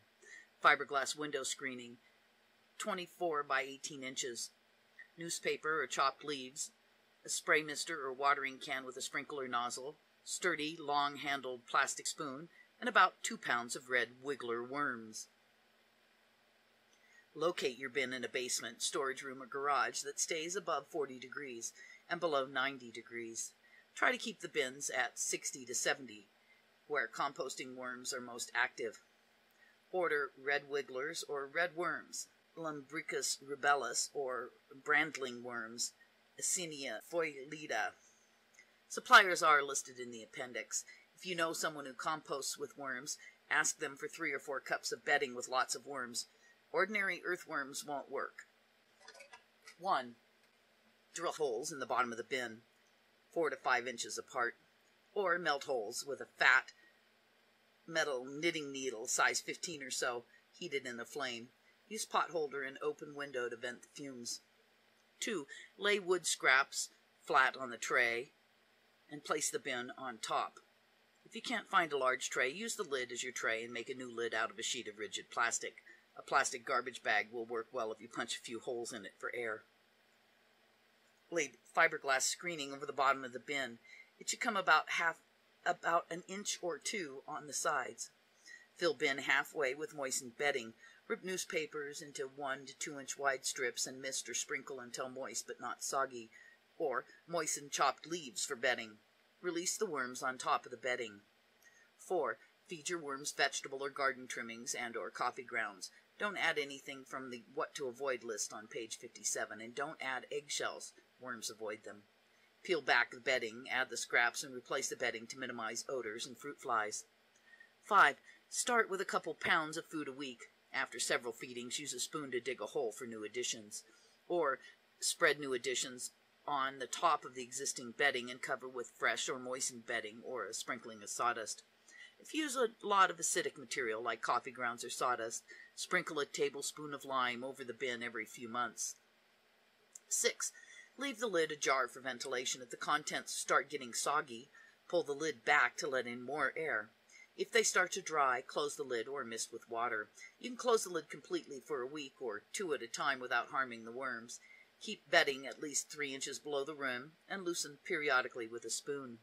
Fiberglass window screening 24 by 18 inches. Newspaper or chopped leaves, a spray mister or watering can with a sprinkler nozzle, sturdy, long-handled plastic spoon, and about 2 pounds of red wiggler worms. Locate your bin in a basement, storage room, or garage that stays above 40 degrees and below 90 degrees. Try to keep the bins at 60 to 70, where composting worms are most active. Order red wigglers or red worms. Lumbricus rubellus or brandling worms, Asinia foilida. Suppliers are listed in the appendix. If you know someone who composts with worms, ask them for 3 or 4 cups of bedding with lots of worms. Ordinary earthworms won't work. 1. Drill holes in the bottom of the bin, 4 to 5 inches apart, or melt holes with a fat metal knitting needle, size 15 or so, heated in the flame. Use pot holder and open window to vent the fumes. 2. Lay wood scraps flat on the tray and place the bin on top. If you can't find a large tray, use the lid as your tray and make a new lid out of a sheet of rigid plastic. A plastic garbage bag will work well if you punch a few holes in it for air. Lay fiberglass screening over the bottom of the bin. It should come about 1 or 2 inches on the sides. Fill bin halfway with moistened bedding. Rip newspapers into 1 to 2 inch wide strips and mist or sprinkle until moist but not soggy, or moisten chopped leaves for bedding. Release the worms on top of the bedding. 4. Feed your worms vegetable or garden trimmings and or coffee grounds. Don't add anything from the what to avoid list on page 57, and don't add eggshells. Worms avoid them. Peel back the bedding, add the scraps, and replace the bedding to minimize odors and fruit flies. 5. Start with a couple pounds of food a week. After several feedings, use a spoon to dig a hole for new additions, or spread new additions on the top of the existing bedding and cover with fresh or moistened bedding or a sprinkling of sawdust. If you use a lot of acidic material like coffee grounds or sawdust, sprinkle a tablespoon of lime over the bin every few months. 6. Leave the lid ajar for ventilation. If the contents start getting soggy, pull the lid back to let in more air. If they start to dry, close the lid or mist with water. You can close the lid completely for a week or two at a time without harming the worms. Keep bedding at least 3 inches below the rim and loosen periodically with a spoon.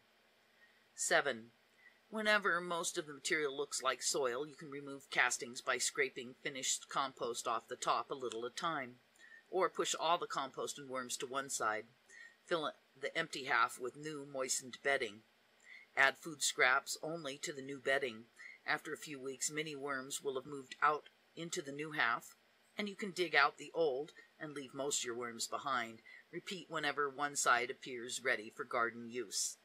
7. Whenever most of the material looks like soil, you can remove castings by scraping finished compost off the top a little at a time, or push all the compost and worms to one side. Fill the empty half with new moistened bedding. Add food scraps only to the new bedding. After a few weeks, many worms will have moved out into the new half, and you can dig out the old and leave most of your worms behind. Repeat whenever one side appears ready for garden use.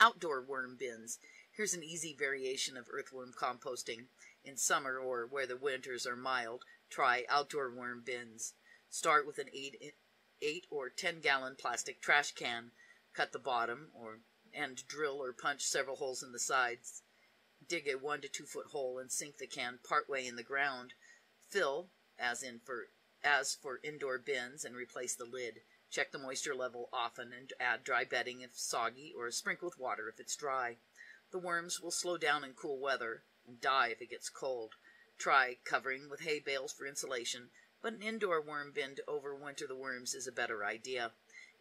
Outdoor worm bins. Here's an easy variation of earthworm composting. In summer, or where the winters are mild, try outdoor worm bins. Start with an 8 or 10 gallon plastic trash can. Cut the bottom and drill or punch several holes in the sides. Dig a 1 to 2 foot hole and sink the can partway in the ground. Fill, as for indoor bins, and replace the lid. Check the moisture level often and add dry bedding if soggy, or sprinkle with water if it's dry. The worms will slow down in cool weather and die if it gets cold. Try covering with hay bales for insulation, but an indoor worm bin to overwinter the worms is a better idea.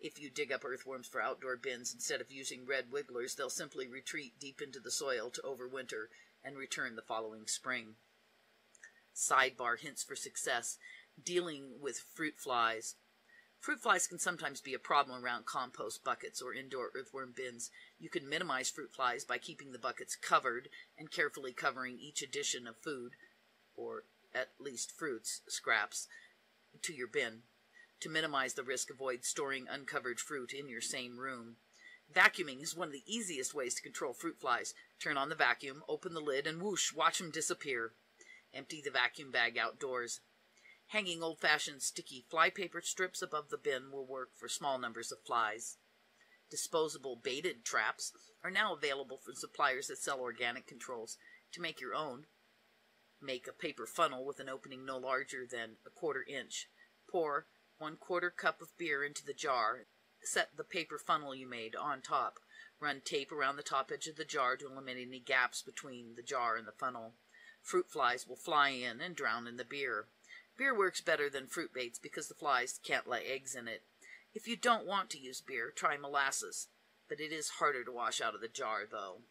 If you dig up earthworms for outdoor bins, instead of using red wigglers, they'll simply retreat deep into the soil to overwinter and return the following spring. Sidebar hints for success. Dealing with fruit flies. Fruit flies can sometimes be a problem around compost buckets or indoor earthworm bins. You can minimize fruit flies by keeping the buckets covered and carefully covering each addition of food, or at least fruits, scraps, to your bin. To minimize the risk, avoid storing uncovered fruit in your same room. Vacuuming is one of the easiest ways to control fruit flies. Turn on the vacuum, open the lid, and whoosh, watch them disappear. Empty the vacuum bag outdoors. Hanging old-fashioned sticky flypaper strips above the bin will work for small numbers of flies. Disposable baited traps are now available from suppliers that sell organic controls. To make your own, make a paper funnel with an opening no larger than a 1/4 inch. Pour 1/4 cup of beer into the jar. Set the paper funnel you made on top. Run tape around the top edge of the jar to eliminate any gaps between the jar and the funnel. Fruit flies will fly in and drown in the beer. Beer works better than fruit baits because the flies can't lay eggs in it. If you don't want to use beer, try molasses, but it is harder to wash out of the jar, though.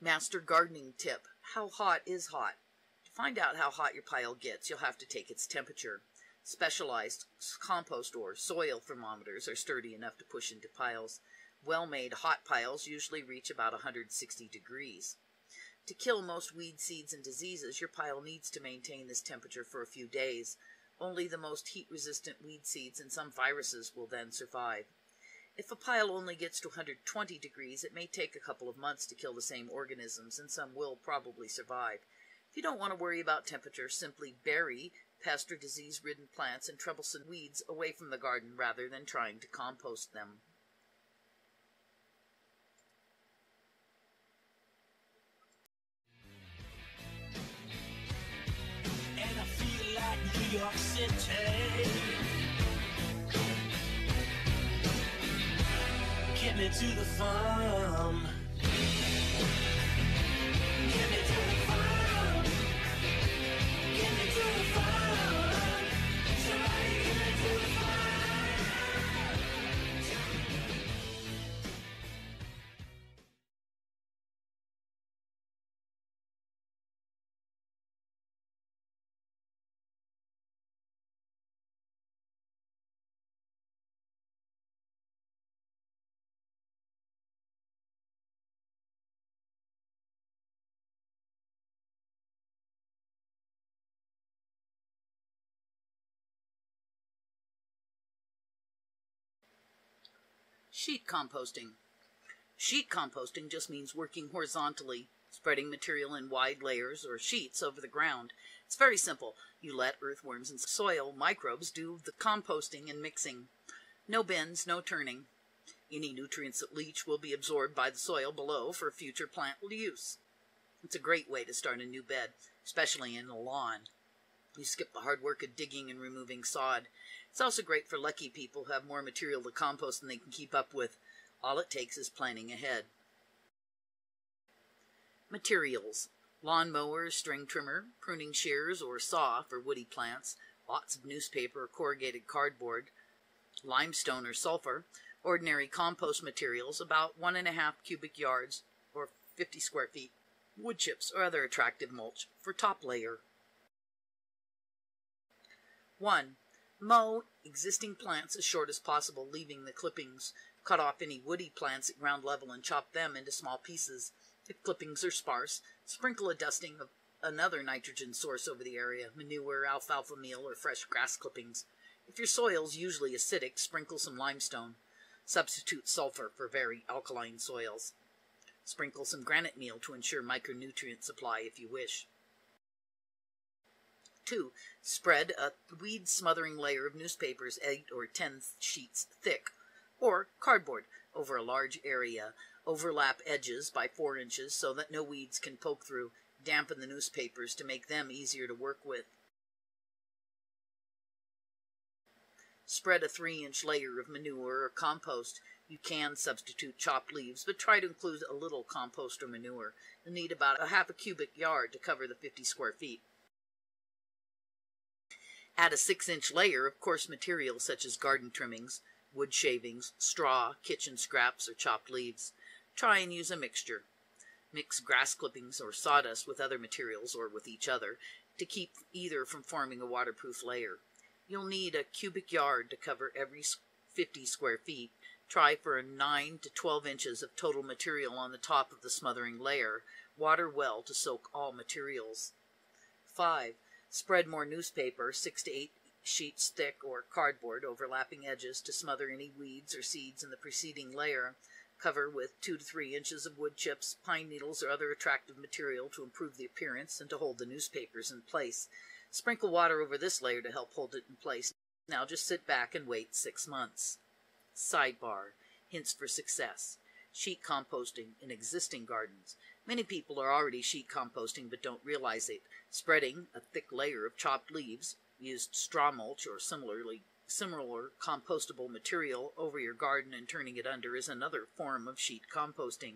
Master gardening tip. How hot is hot? To find out how hot your pile gets, you'll have to take its temperature. Specialized compost or soil thermometers are sturdy enough to push into piles. Well-made hot piles usually reach about 160 degrees. To kill most weed seeds and diseases, your pile needs to maintain this temperature for a few days. Only the most heat-resistant weed seeds and some viruses will then survive. If a pile only gets to 120 degrees, it may take a couple of months to kill the same organisms, and some will probably survive. If you don't want to worry about temperature, simply bury pest or disease-ridden plants and troublesome weeds away from the garden rather than trying to compost them. New York City, get me to the farm, get me to the farm, get me to the farm, somebody get me to the farm. Sheet composting. Sheet composting just means working horizontally, spreading material in wide layers or sheets over the ground. It's very simple. You let earthworms and soil microbes do the composting and mixing. No bends, no turning. Any nutrients that leach will be absorbed by the soil below for future plant use. It's a great way to start a new bed, especially in a lawn. You skip the hard work of digging and removing sod. It's also great for lucky people who have more material to compost than they can keep up with. All it takes is planning ahead. Materials. Lawn mowers, string trimmer, pruning shears or saw for woody plants, lots of newspaper or corrugated cardboard, limestone or sulfur, ordinary compost materials, about 1.5 cubic yards or 50 square feet, wood chips or other attractive mulch for top layer. 1. Mow existing plants as short as possible, leaving the clippings. Cut off any woody plants at ground level and chop them into small pieces. If clippings are sparse, sprinkle a dusting of another nitrogen source over the area, manure, alfalfa meal, or fresh grass clippings. If your soil's usually acidic, sprinkle some limestone. Substitute sulfur for very alkaline soils. Sprinkle some granite meal to ensure micronutrient supply if you wish. 2. Spread a weed-smothering layer of newspapers 8 or 10 sheets thick, or cardboard, over a large area. Overlap edges by 4 inches so that no weeds can poke through. Dampen the newspapers to make them easier to work with. Spread a 3-inch layer of manure or compost. You can substitute chopped leaves, but try to include a little compost or manure. You'll need about 0.5 cubic yard to cover the 50 square feet. Add a 6-inch layer of coarse material such as garden trimmings, wood shavings, straw, kitchen scraps, or chopped leaves. Try and use a mixture. Mix grass clippings or sawdust with other materials or with each other to keep either from forming a waterproof layer. You'll need 1 cubic yard to cover every 50 square feet. Try for 9 to 12 inches of total material on the top of the smothering layer. Water well to soak all materials. 5. Spread more newspaper, 6 to 8 sheets thick, or cardboard, overlapping edges to smother any weeds or seeds in the preceding layer. Cover with 2 to 3 inches of wood chips, pine needles, or other attractive material to improve the appearance and to hold the newspapers in place. Sprinkle water over this layer to help hold it in place. Now just sit back and wait 6 months. Sidebar. Hints for success. Sheet composting in existing gardens. Many people are already sheet composting but don't realize it. Spreading a thick layer of chopped leaves, used straw mulch or similar compostable material over your garden and turning it under is another form of sheet composting.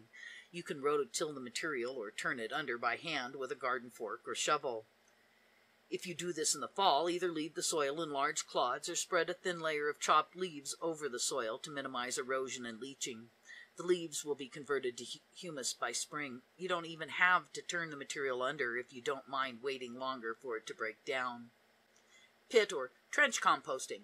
You can rototill the material or turn it under by hand with a garden fork or shovel. If you do this in the fall, either leave the soil in large clods or spread a thin layer of chopped leaves over the soil to minimize erosion and leaching. The leaves will be converted to humus by spring. You don't even have to turn the material under if you don't mind waiting longer for it to break down. Pit or trench composting.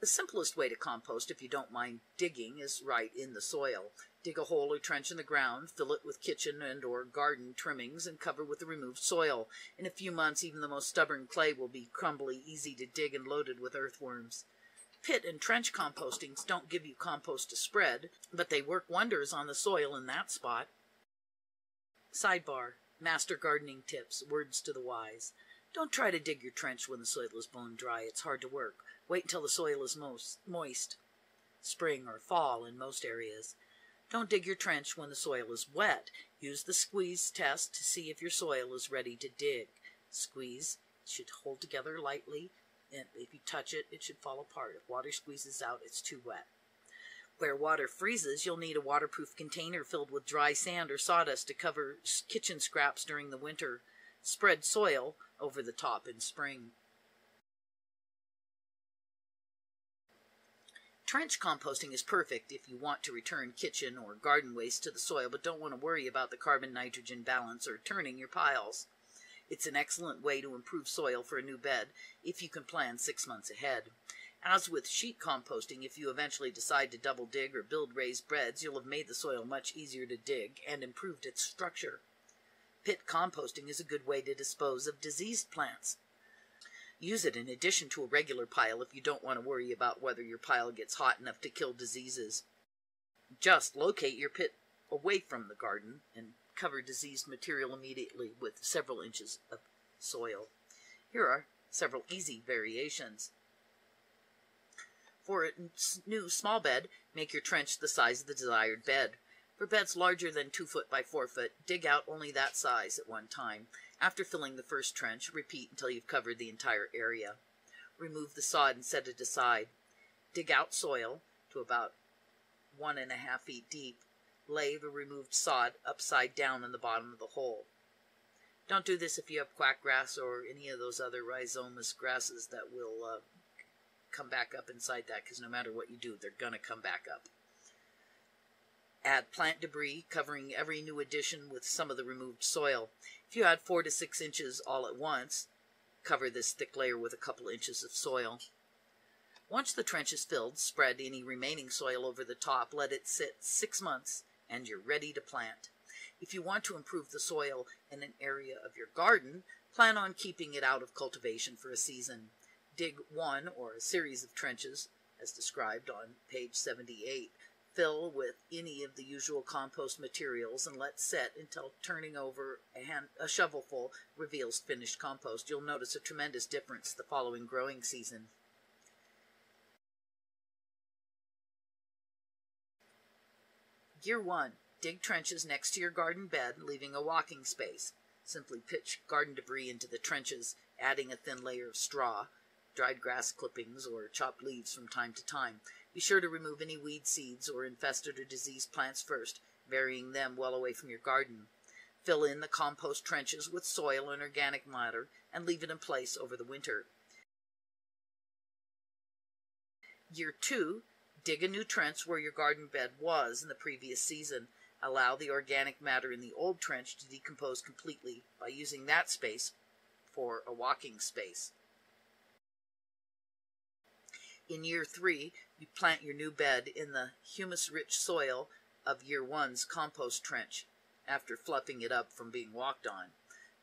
The simplest way to compost, if you don't mind digging, is right in the soil. Dig a hole or trench in the ground, fill it with kitchen and or garden trimmings, and cover with the removed soil. In a few months, even the most stubborn clay will be crumbly, easy to dig, and loaded with earthworms. Pit and trench compostings don't give you compost to spread, but they work wonders on the soil in that spot. Sidebar. Master gardening tips. Words to the wise. Don't try to dig your trench when the soil is bone dry. It's hard to work. Wait until the soil is moist. Spring or fall in most areas. Don't dig your trench when the soil is wet. Use the squeeze test to see if your soil is ready to dig. Squeeze. It should hold together lightly. And if you touch it, it should fall apart. If water squeezes out, it's too wet. Where water freezes, you'll need a waterproof container filled with dry sand or sawdust to cover kitchen scraps during the winter. Spread soil over the top in spring. Trench composting is perfect if you want to return kitchen or garden waste to the soil but don't want to worry about the carbon-nitrogen balance or turning your piles. It's an excellent way to improve soil for a new bed if you can plan 6 months ahead. As with sheet composting, if you eventually decide to double dig or build raised beds, you'll have made the soil much easier to dig and improved its structure. Pit composting is a good way to dispose of diseased plants. Use it in addition to a regular pile if you don't want to worry about whether your pile gets hot enough to kill diseases. Just locate your pit away from the garden and cover diseased material immediately with several inches of soil. Here are several easy variations. For a new small bed, make your trench the size of the desired bed. For beds larger than 2 foot by 4 foot, dig out only that size at one time. After filling the first trench, repeat until you've covered the entire area. Remove the sod and set it aside. Dig out soil to about 1.5 feet deep. Lay the removed sod upside down in the bottom of the hole. Don't do this if you have quackgrass or any of those other rhizomous grasses that will come back up inside that, because no matter what you do, they're going to come back up. Add plant debris, covering every new addition with some of the removed soil. If you add 4 to 6 inches all at once, cover this thick layer with a couple inches of soil. Once the trench is filled, spread any remaining soil over the top, let it sit 6 months, and you're ready to plant. If you want to improve the soil in an area of your garden, plan on keeping it out of cultivation for a season. Dig one or a series of trenches, as described on page 78. Fill with any of the usual compost materials and let set until turning over a shovelful reveals finished compost. You'll notice a tremendous difference the following growing season. Year 1. Dig trenches next to your garden bed, leaving a walking space. Simply pitch garden debris into the trenches, adding a thin layer of straw, dried grass clippings, or chopped leaves from time to time. Be sure to remove any weed seeds or infested or diseased plants first, burying them well away from your garden. Fill in the compost trenches with soil and organic matter and leave it in place over the winter. Year 2, dig a new trench where your garden bed was in the previous season. Allow the organic matter in the old trench to decompose completely by using that space for a walking space. In year 3, you plant your new bed in the humus-rich soil of year 1's compost trench after fluffing it up from being walked on.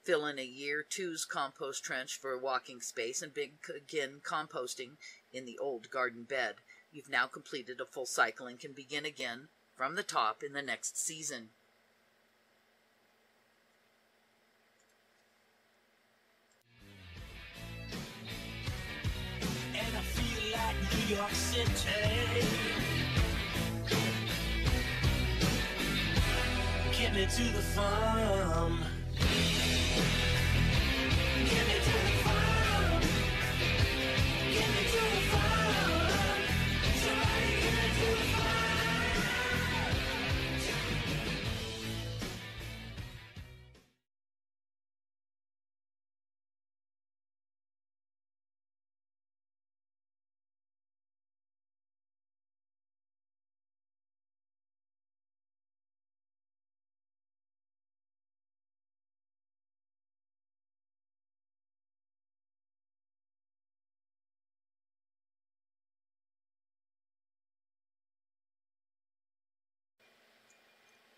Fill in a year 2's compost trench for a walking space and begin composting in the old garden bed. You've now completed a full cycle and can begin again from the top in the next season. New York City, get me to the farm, get me to the farm, get me to the farm, somebody get me to the farm.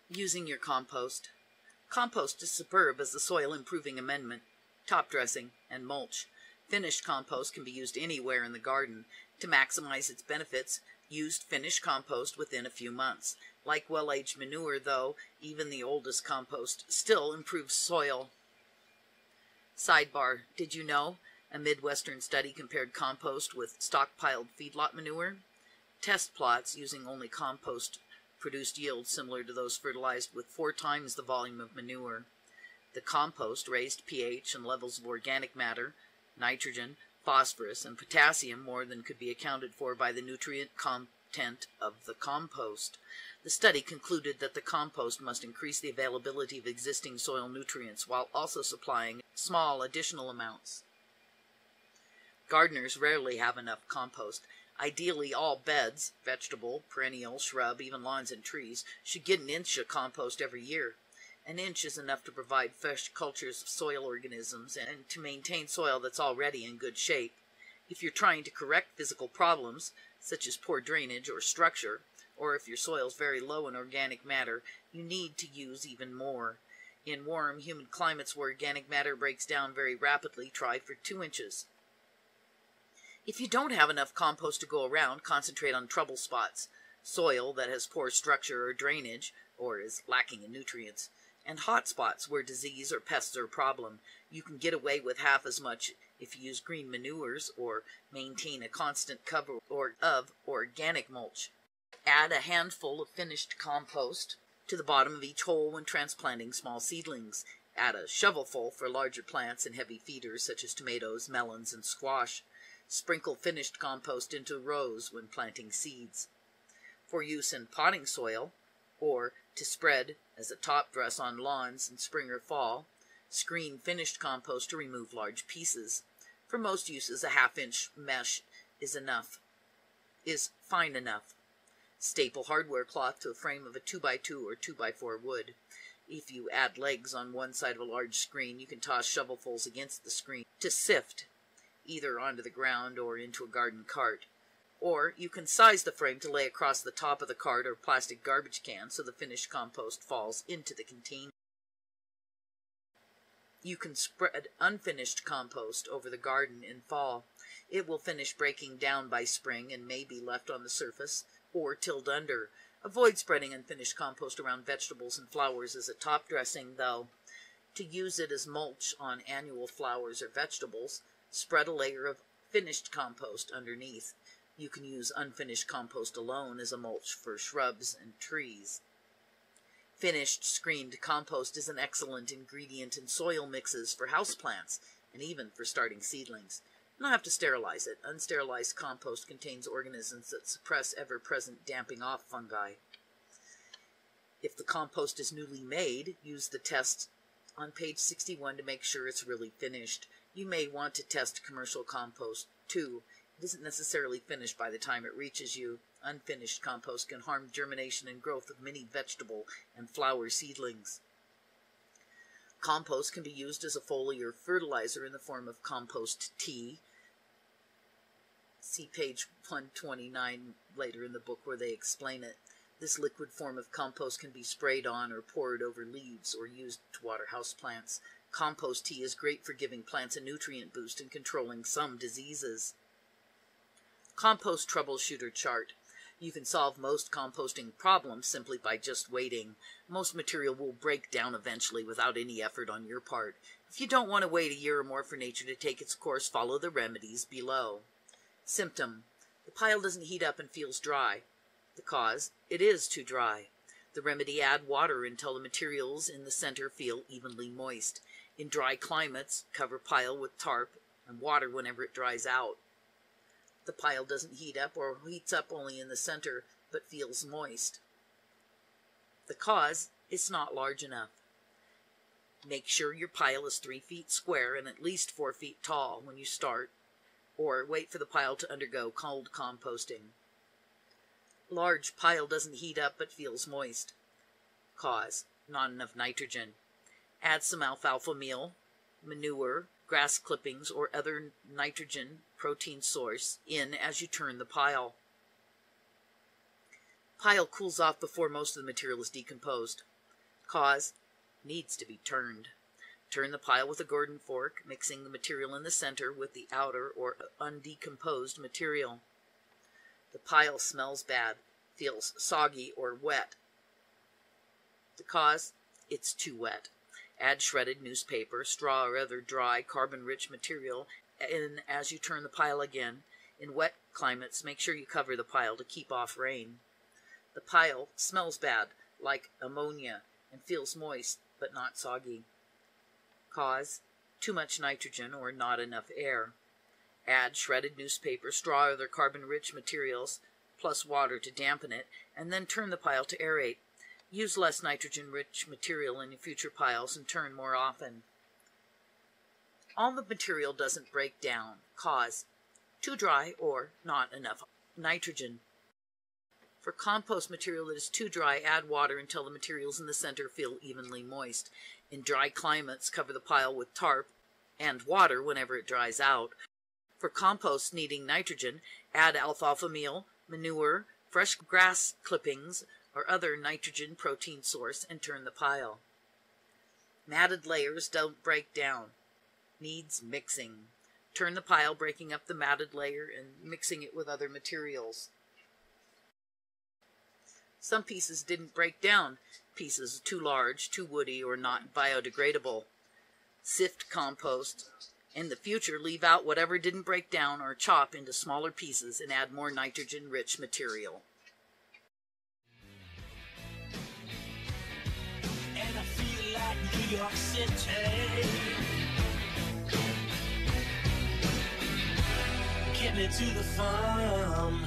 Using your compost. Compost is superb as the soil improving amendment, top dressing, and mulch. Finished compost can be used anywhere in the garden. To maximize its benefits, use finished compost within a few months. Like well-aged manure, though, even the oldest compost still improves soil. Sidebar, did you know? A Midwestern study compared compost with stockpiled feedlot manure. Test plots using only compost produced yields similar to those fertilized with 4 times the volume of manure. The compost raised pH and levels of organic matter, nitrogen, phosphorus, and potassium more than could be accounted for by the nutrient content of the compost. The study concluded that the compost must increase the availability of existing soil nutrients while also supplying small additional amounts. Gardeners rarely have enough compost. Ideally, all beds, vegetable, perennial, shrub, even lawns and trees, should get an inch of compost every year. An inch is enough to provide fresh cultures of soil organisms and to maintain soil that's already in good shape. If you're trying to correct physical problems, such as poor drainage or structure, or if your soil's very low in organic matter, you need to use even more. In warm, humid climates where organic matter breaks down very rapidly, try for 2 inches. If you don't have enough compost to go around, concentrate on trouble spots. soil that has poor structure or drainage, or is lacking in nutrients, and hot spots where disease or pests are a problem. You can get away with half as much if you use green manures or maintain a constant cover of organic mulch. Add a handful of finished compost to the bottom of each hole when transplanting small seedlings. Add a shovelful for larger plants and heavy feeders such as tomatoes, melons, and squash. Sprinkle finished compost into rows when planting seeds. For use in potting soil, or to spread as a top dress on lawns in spring or fall, screen finished compost to remove large pieces. For most uses, a half-inch mesh is fine enough. Staple hardware cloth to a frame of a 2x2 or 2x4 wood. If you add legs on one side of a large screen, you can toss shovelfuls against the screen to sift, either onto the ground or into a garden cart. Or you can size the frame to lay across the top of the cart or plastic garbage can so the finished compost falls into the container. You can spread unfinished compost over the garden in fall. It will finish breaking down by spring and may be left on the surface or tilled under. Avoid spreading unfinished compost around vegetables and flowers as a top dressing, though. To use it as mulch on annual flowers or vegetables, spread a layer of finished compost underneath. You can use unfinished compost alone as a mulch for shrubs and trees. Finished screened compost is an excellent ingredient in soil mixes for houseplants and even for starting seedlings. You don't have to sterilize it. Unsterilized compost contains organisms that suppress ever-present damping off fungi. If the compost is newly made, use the test on page 61 to make sure it's really finished. You may want to test commercial compost too. It isn't necessarily finished by the time it reaches you. Unfinished compost can harm germination and growth of many vegetable and flower seedlings. Compost can be used as a foliar fertilizer in the form of compost tea. See page 129 later in the book where they explain it. This liquid form of compost can be sprayed on or poured over leaves or used to water houseplants. Compost tea is great for giving plants a nutrient boost and controlling some diseases. Compost troubleshooter chart. You can solve most composting problems simply by just waiting. Most material will break down eventually without any effort on your part. If you don't want to wait a year or more for nature to take its course, follow the remedies below. Symptom: the pile doesn't heat up and feels dry. The cause: it is too dry. The remedy: add water until the materials in the center feel evenly moist. In dry climates, cover pile with tarp and water whenever it dries out. The pile doesn't heat up or heats up only in the center, but feels moist. The cause: it's not large enough. Make sure your pile is 3 feet square and at least 4 feet tall when you start, or wait for the pile to undergo cold composting. Large pile doesn't heat up but feels moist. Cause: not enough nitrogen. Add some alfalfa meal, manure, grass clippings, or other nitrogen protein source in as you turn the pile. Pile cools off before most of the material is decomposed. Cause: needs to be turned. Turn the pile with a Gordon fork, mixing the material in the center with the outer or undecomposed material. The pile smells bad, feels soggy or wet. The cause: it's too wet. Add shredded newspaper, straw, or other dry, carbon-rich material in as you turn the pile again. In wet climates, make sure you cover the pile to keep off rain. The pile smells bad, like ammonia, and feels moist, but not soggy. Cause: too much nitrogen or not enough air. Add shredded newspaper, straw, or other carbon-rich materials, plus water to dampen it, and then turn the pile to aerate. Use less nitrogen-rich material in your future piles and turn more often. All the material doesn't break down. Cause: too dry or not enough nitrogen. For compost material that is too dry, add water until the materials in the center feel evenly moist. In dry climates, cover the pile with tarp and water whenever it dries out. For compost needing nitrogen, add alfalfa meal, manure, fresh grass clippings, or other nitrogen protein source, and turn the pile. Matted layers don't break down. Needs mixing. Turn the pile, breaking up the matted layer and mixing it with other materials. Some pieces didn't break down, pieces too large, too woody, or not biodegradable. Sift compost. In the future, leave out whatever didn't break down or chop into smaller pieces and add more nitrogen-rich material. And I feel like New York City. Get me to the farm.